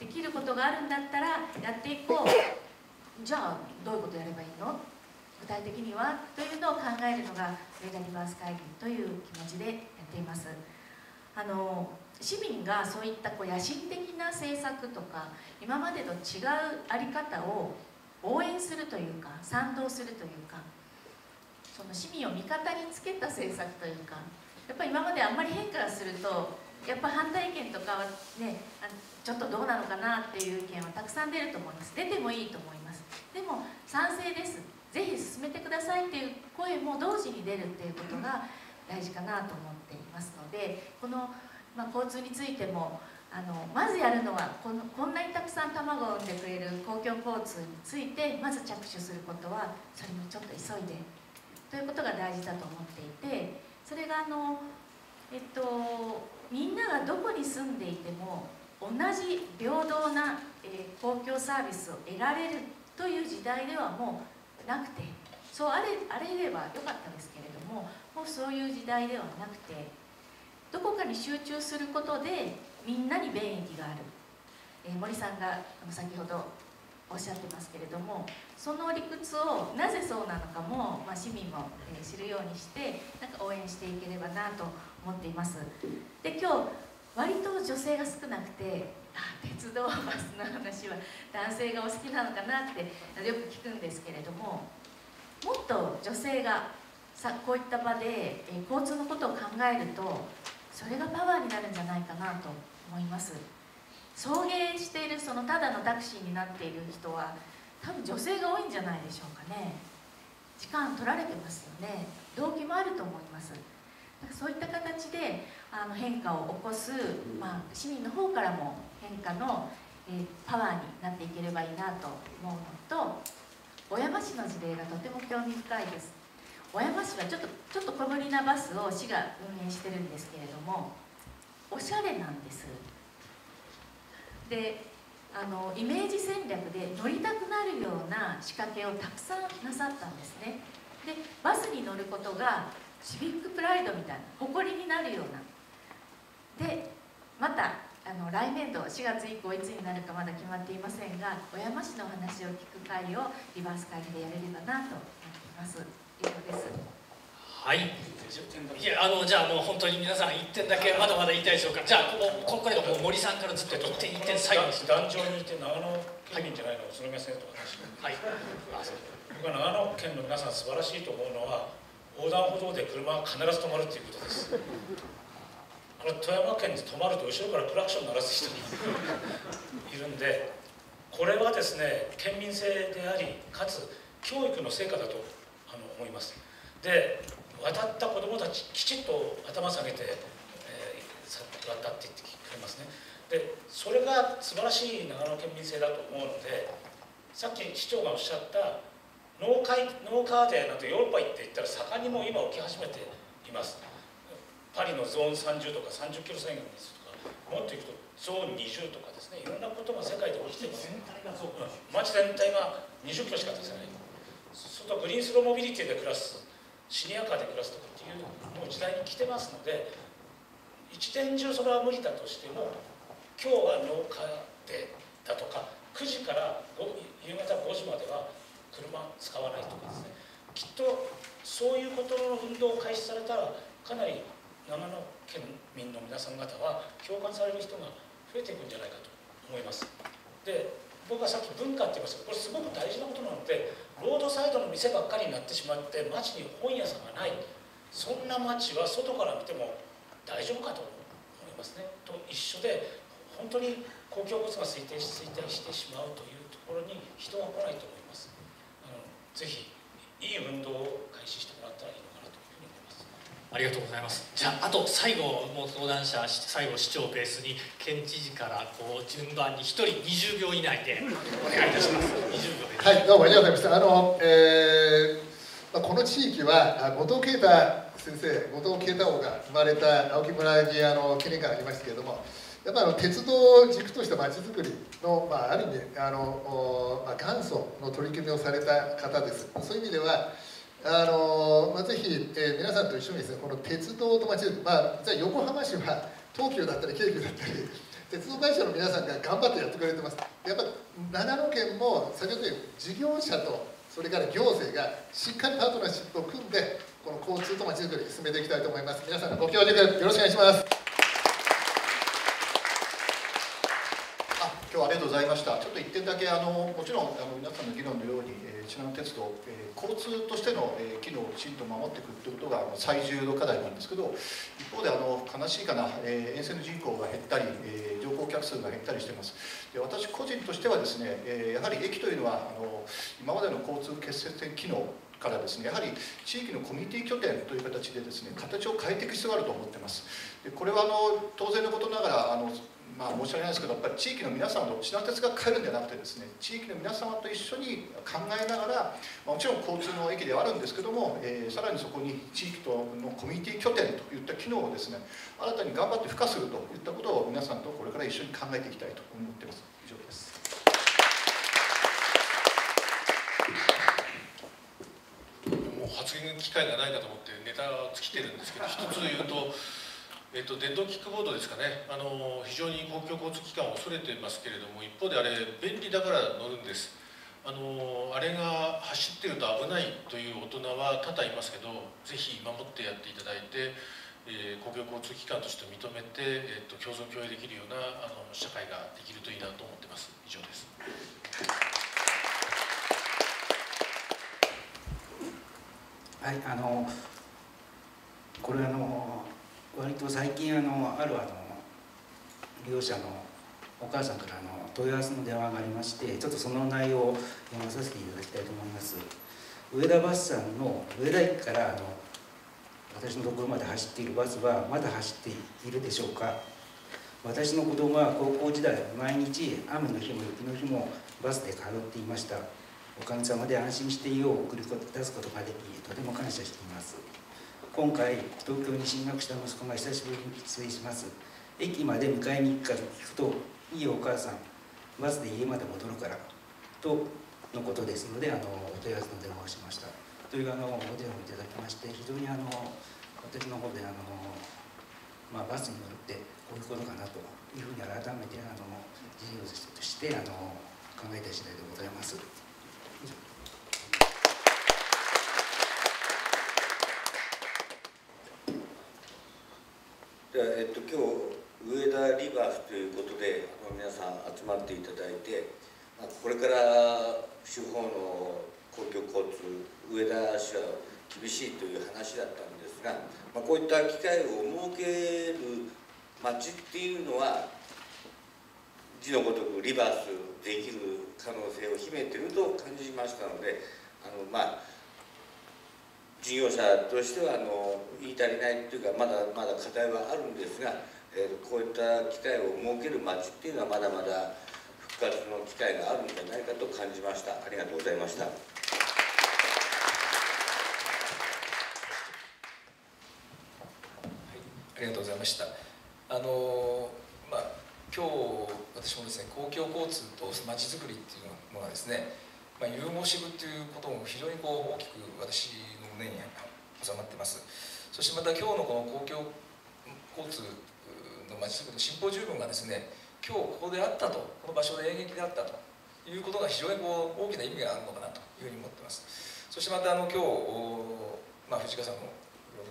できることがあるんだったらやっていこう、じゃあどういうことやればいいの、具体的にはというのを考えるのが上田リバース会議という気持ちでやっています。市民がそういった野心的な政策とか、今までと違う在り方を応援するというか、賛同するというか、その市民を味方につけた政策というか、やっぱり今まであんまり変化がするとやっぱ反対意見とかはね、ちょっとどうなのかなっていう意見はたくさん出ると思います。出てもいいと思います。でも賛成です、ぜひ進めてくださいっていう声も同時に出るっていうことが大事かなと思っていますので、この、交通についてもまずやるのはこんなにたくさん卵を産んでくれる公共交通についてまず着手することは、それもちょっと急いでということが大事だと思っていて、それがみんながどこに住んでいても同じ平等な、公共サービスを得られるという時代ではもうなくて、そうあれればよかったですけれども、もうそういう時代ではなくて、どこかに集中することでみんなに便益がある、森さんが先ほどおっしゃってますけれども、その理屈をなぜそうなのかも、市民も、知るようにして、なんか応援していければなと思っています。で、今日割と女性が少なくて、鉄道バスの話は男性がお好きなのかなってよく聞くんですけれども、もっと女性がこういった場で交通のことを考えると、それがパワーになるんじゃないかなと思います。送迎しているそのただのタクシーになっている人は多分女性が多いんじゃないでしょうかね。時間取られてますよね。動機もあると思います。そういった形で変化を起こす、市民の方からも変化のパワーになっていければいいなと思うのと、小山市の事例がとても興味深いです。小山市はちょっと小ぶりなバスを市が運営してるんですけれども、おしゃれなんです。で、イメージ戦略で乗りたくなるような仕掛けをたくさんなさったんですね。で、バスに乗ることがシビックプライドみたいな、誇りになるような。で、また来年度4月以降いつになるかまだ決まっていませんが、小山市のお話を聞く会をリバース会議でやれればなと思っています。以上です。はい。いや、じゃあもう本当に皆さん1点だけまだまだ言いたいでしょうか。じゃあここからもう森さんからずっと1点最後です。壇上にいて長野県民じゃないのをそれが先生と話して。はい。僕は長野県の皆さん素晴らしいと思うのは、横断歩道で車は必ず止まるということです。富山県に止まると後ろからクラクション鳴らす人がいるんで、これはですね、県民性でありかつ教育の成果だと思います。で、渡った子どもたちきちっと頭下げて、渡っていってくれますね。で、それが素晴らしい長野県民性だと思うので、さっき市長がおっしゃったノーカーデーなんてヨーロッパ行っていったら盛んにもう今起き始めています。パリのゾーン30とか30キロ制限ですとか、もっといくとゾーン20とかですね、いろんなことが世界で起きてます。街全体が20キロしか出せない。そうするとグリーンスローモビリティで暮らす、シニアカーで暮らすとかっていうもう時代に来てますので、一年中それは無理だとしても、今日はノーカーデーだとか9時から夕方5時までは車使わないとかですね、きっとそういうことの運動を開始されたら、かなり長野県民の皆さん方は共感される人が増えていくんじゃないかと思います。で、僕はさっき文化って言いましたけど、これすごく大事なことなので、ロードサイドの店ばっかりになってしまって、街に本屋さんがない、そんな街は外から見ても大丈夫かと思いますね。と一緒で、本当に公共物が衰退してしまうというところに人が来ないと思います。ぜひいい運動を開始してもらったらいいのかなというふうに思います。ありがとうございます。じゃあ、あと最後もう登壇者、最後市長ベースに県知事からこう順番に1人20秒以内でお願いいたします。20秒で。はい、どうもありがとうございました。この地域は後藤啓太先生、後藤啓太王が生まれた青木村に記念館がありましたけれども。やっぱ鉄道を軸としたまちづくりの、ある意味元祖の取り組みをされた方です。そういう意味ではぜひ、皆さんと一緒にですね、この鉄道とまちづくり、じゃあ横浜市は東急だったり京急だったり鉄道会社の皆さんが頑張ってやってくれてます。やっぱ長野県も先ほど言う事業者とそれから行政がしっかりパートナーシップを組んで、この交通とまちづくり進めていきたいと思います。皆さんのご協力よろしくお願いします。今日今日はありがとうございました。ちょっと1点だけもちろん皆さんの議論のようにしなの鉄道、交通としての機能をきちんと守っていくということが最重要課題なんですけど、一方で悲しいかな、沿線の人口が減ったり、乗降客数が減ったりしています。で、私個人としてはですね、やはり駅というのは今までの交通結節点機能からですね、やはり地域のコミュニティ拠点という形でですね、形を変えていく必要があると思っています。で、これは当然のことながらまあ申し訳ないですけど、やっぱり地域の皆様としなの鉄が変えるんじゃなくてですね、地域の皆様と一緒に考えながら、もちろん交通の駅ではあるんですけども、さらにそこに地域とのコミュニティ拠点といった機能をですね、新たに頑張って付加するといったことを皆さんとこれから一緒に考えていきたいと思っています。以上です。もう発言機会がないかと思ってネタを尽きてるんですけど、一つ言うと。電動キックボードですかね、非常に公共交通機関を恐れてますけれども、一方であれ便利だから乗るんです。あれが走ってると危ないという大人は多々いますけど、ぜひ守ってやっていただいて、公共交通機関として認めて、共存共栄できるような社会ができるといいなと思ってます。以上です。はい、これ割と最近ある利用者のお母さんから問い合わせの電話がありまして、ちょっとその内容を読まさせていただきたいと思います。上田バスさんの上田駅から私のところまで走っているバスはまだ走っているでしょうか。私の子供は高校時代毎日雨の日も雪の日もバスで通っていました。おかげさまで安心して家を送り出すことができ、とても感謝しています。今回、東京に進学した息子が久しぶりに帰省します。駅まで迎えに行くかと聞くと、いいよお母さん、バスで家まで戻るから、とのことですので、お問い合わせの電話をしました。というお電話をいただきまして、非常に私の方でまあ、バスに乗るってこういうことかなというふうに改めて事業として考えた次第でございます。今日上田リバースということで皆さん集まっていただいて、これから地方の公共交通上田市は厳しいという話だったんですが、こういった機会を設ける町っていうのは字のごとくリバースできる可能性を秘めていると感じましたので、まあ事業者としては言い足りないというか、まだまだ課題はあるんですが、こういった機会を設ける町っていうのはまだまだ復活の機会があるんじゃないかと感じました。ありがとうございました。はい、ありがとうございました。まあ今日私もですね、公共交通と町づくりっていうのがですね、融合していくということも非常に大きく私の胸に収まっています。そしてまた今日のこの公共交通のまちづくりのシンポジウムがですね、今日ここであったと、この場所で演劇であったということが非常に大きな意味があるのかなというふうに思っています。そしてまた今日、藤川さんの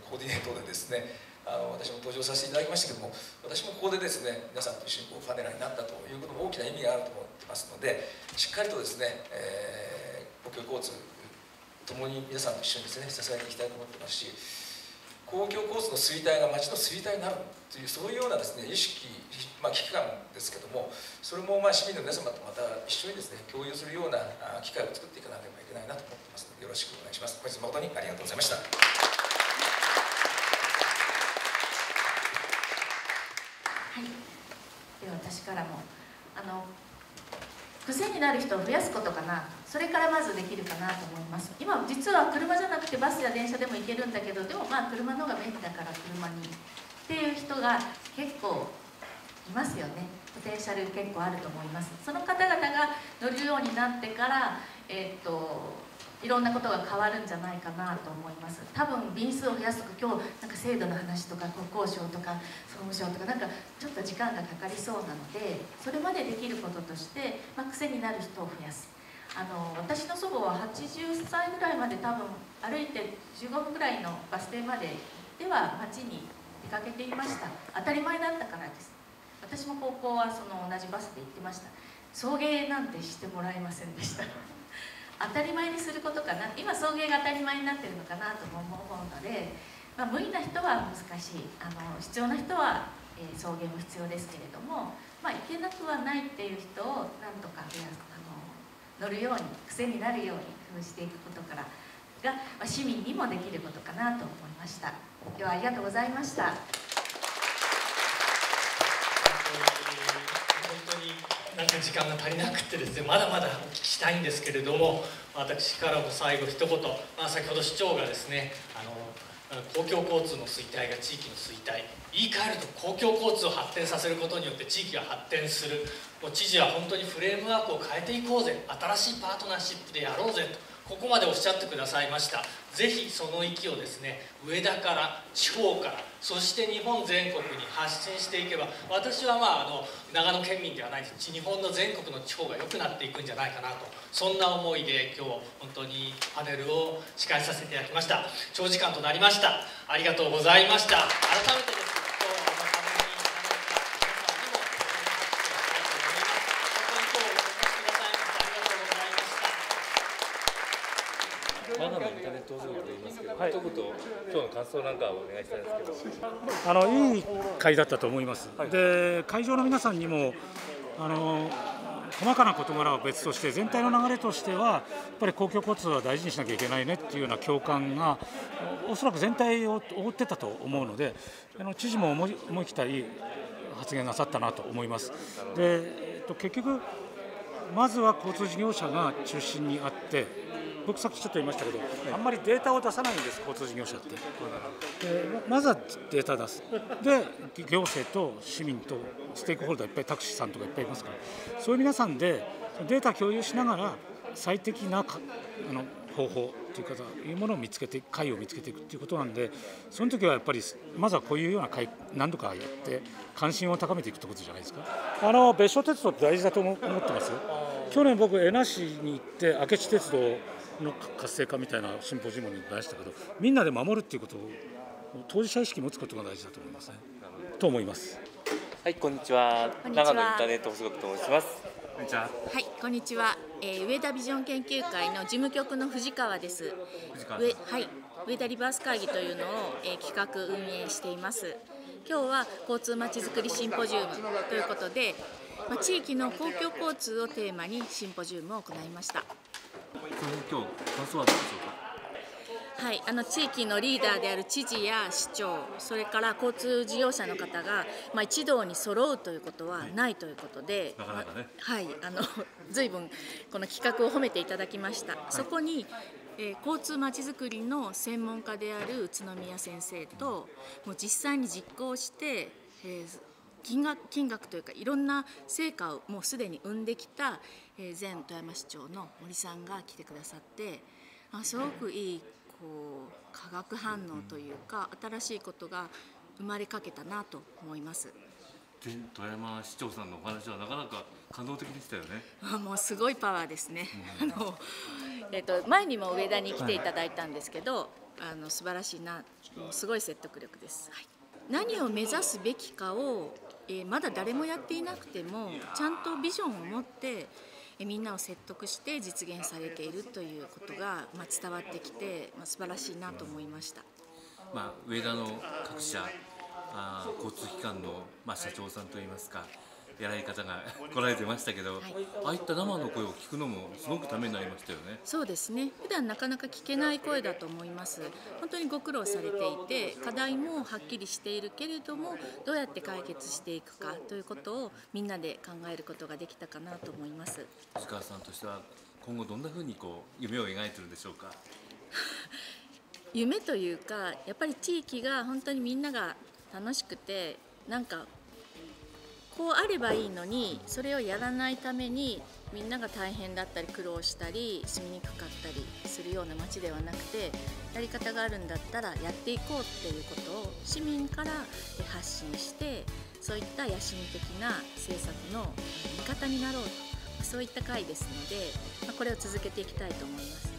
コーディネートでですね、私も登場させていただきましたけども、私もここでですね、皆さんと一緒にパネラーになったということも大きな意味があると思ってますので、しっかりとですね、公共交通ともに皆さんと一緒にですね、支えていきたいと思ってますし、公共交通の衰退が町の衰退になるという、そういうようなですね、意識、危機感ですけども、それも市民の皆様とまた一緒にですね、共有するような機会を作っていかなければいけないなと思ってますので、よろしくお願いします。本日誠にありがとうございました。私からも癖になる人を増やすことかな、それからまずできるかなと思います。今実は車じゃなくてバスや電車でも行けるんだけど、でも車の方が便利だから車にっていう人が結構いますよね。ポテンシャル結構あると思います。その方々が乗るようになってから、いろんなことが変わるんじゃないかなと思います。多分便数を増やすとか、今日制度の話とか国交省とか総務省とかちょっと時間がかかりそうなので、それまでできることとして、癖になる人を増やす。私の祖母は80歳ぐらいまで多分歩いて15分ぐらいのバス停まででは街に出かけていました。当たり前だったからです。私も高校は同じバスで行ってました。送迎なんてしてもらえませんでした当たり前にすることかな、今送迎が当たり前になってるのかなとも思うので、まあ、無理な人は難しい、必要な人は、送迎も必要ですけれども、まあ、行けなくはないっていう人をなんとか乗るように、癖になるように工夫していくことからが、まあ、市民にもできることかなと思いました。ではありがとうございました。なんか時間が足りなくてですね、まだまだお聞きしたいんですけれども、私からも最後一言、先ほど市長がですね、公共交通の衰退が地域の衰退、言い換えると公共交通を発展させることによって地域が発展する、もう知事は本当にフレームワークを変えていこうぜ、新しいパートナーシップでやろうぜと、ここまでおっしゃってくださいました。ぜひその域をですね、上田から地方から、そして日本全国に発信していけば、私は長野県民ではないです。日本の全国の地方が良くなっていくんじゃないかなと、そんな思いで今日本当にパネルを司会させていただきました。長時間となりました。ありがとうございました。改めてですね。はい、一言、今日の感想なんかをお願いしたいんですけど、いい会だったと思います、はい、で会場の皆さんにも細かな事柄は別として、全体の流れとしては、やっぱり公共交通は大事にしなきゃいけないねっていうような共感が、おそらく全体を覆ってたと思うので、知事も思い切ったいい発言なさったなと思います。で、結局まずは交通事業者が中心にあって、僕、さっきちょっと言いましたけど、あんまりデータを出さないんです、交通事業者って。まずはデータ出す、で、行政と市民とステークホルダー、いっぱいタクシーさんとかいっぱいいますから、そういう皆さんでデータ共有しながら、最適な方法というか、いうものを見つけて、解を見つけていくということなんで、その時はやっぱり、まずはこういうような解、何度かやって、関心を高めていくということじゃないですか。別所鉄道って大事だと思ってますよ。去年僕、恵那市に行って、明知鉄道の活性化みたいなシンポジウムに出したけど、みんなで守るっていうことを、当事者意識を持つことが大事だと思いますね。と思います。はい、こんにちは。長野インターネット放送局と申します。はい、こんにちは、上田ビジョン研究会の事務局の藤川です。はい、上田リバース会議というのを、企画運営しています。今日は交通まちづくりシンポジウムということで、地域の公共交通をテーマにシンポジウムを行いました。今日感想はどうでしょうか。はい、地域のリーダーである知事や市長、それから交通事業者の方が、一堂に揃うということはないということで、ずいぶんこの企画を褒めていただきました。はい、そこに交通まちづくりの専門家である宇都宮先生と、もう実際に実行して、金額というかいろんな成果をもうすでに生んできた前富山市長の森さんが来てくださって、すごくいい化学反応というか、新しいことが生まれかけたなと思います。前富山市長さんのお話はなかなか感動的でしたよね。もうすごいパワーですね。前にも上田に来ていただいたんですけど、素晴らしいな、もうすごい説得力です。はい、何を目指すべきかを、まだ誰もやっていなくても、ちゃんとビジョンを持って。みんなを説得して実現されているということが伝わってきて、素晴らしいなと思いました。上田の各社交通機関の社長さんといいますか、偉い方が来られてましたけど、はい、ああいった生の声を聞くのもすごくためになりましたよね。そうですね。普段なかなか聞けない声だと思います。本当にご苦労されていて、課題もはっきりしているけれども、どうやって解決していくかということをみんなで考えることができたかなと思います。藤川さんとしては今後どんなふうに夢を描いているんでしょうか。夢というか、やっぱり地域が本当にみんなが楽しくて、なんかこうあればいいのに、それをやらないためにみんなが大変だったり苦労したり住みにくかったりするような街ではなくて、やり方があるんだったらやっていこうっていうことを市民から発信して、そういった野心的な政策の味方になろうと、そういった会ですので、これを続けていきたいと思います。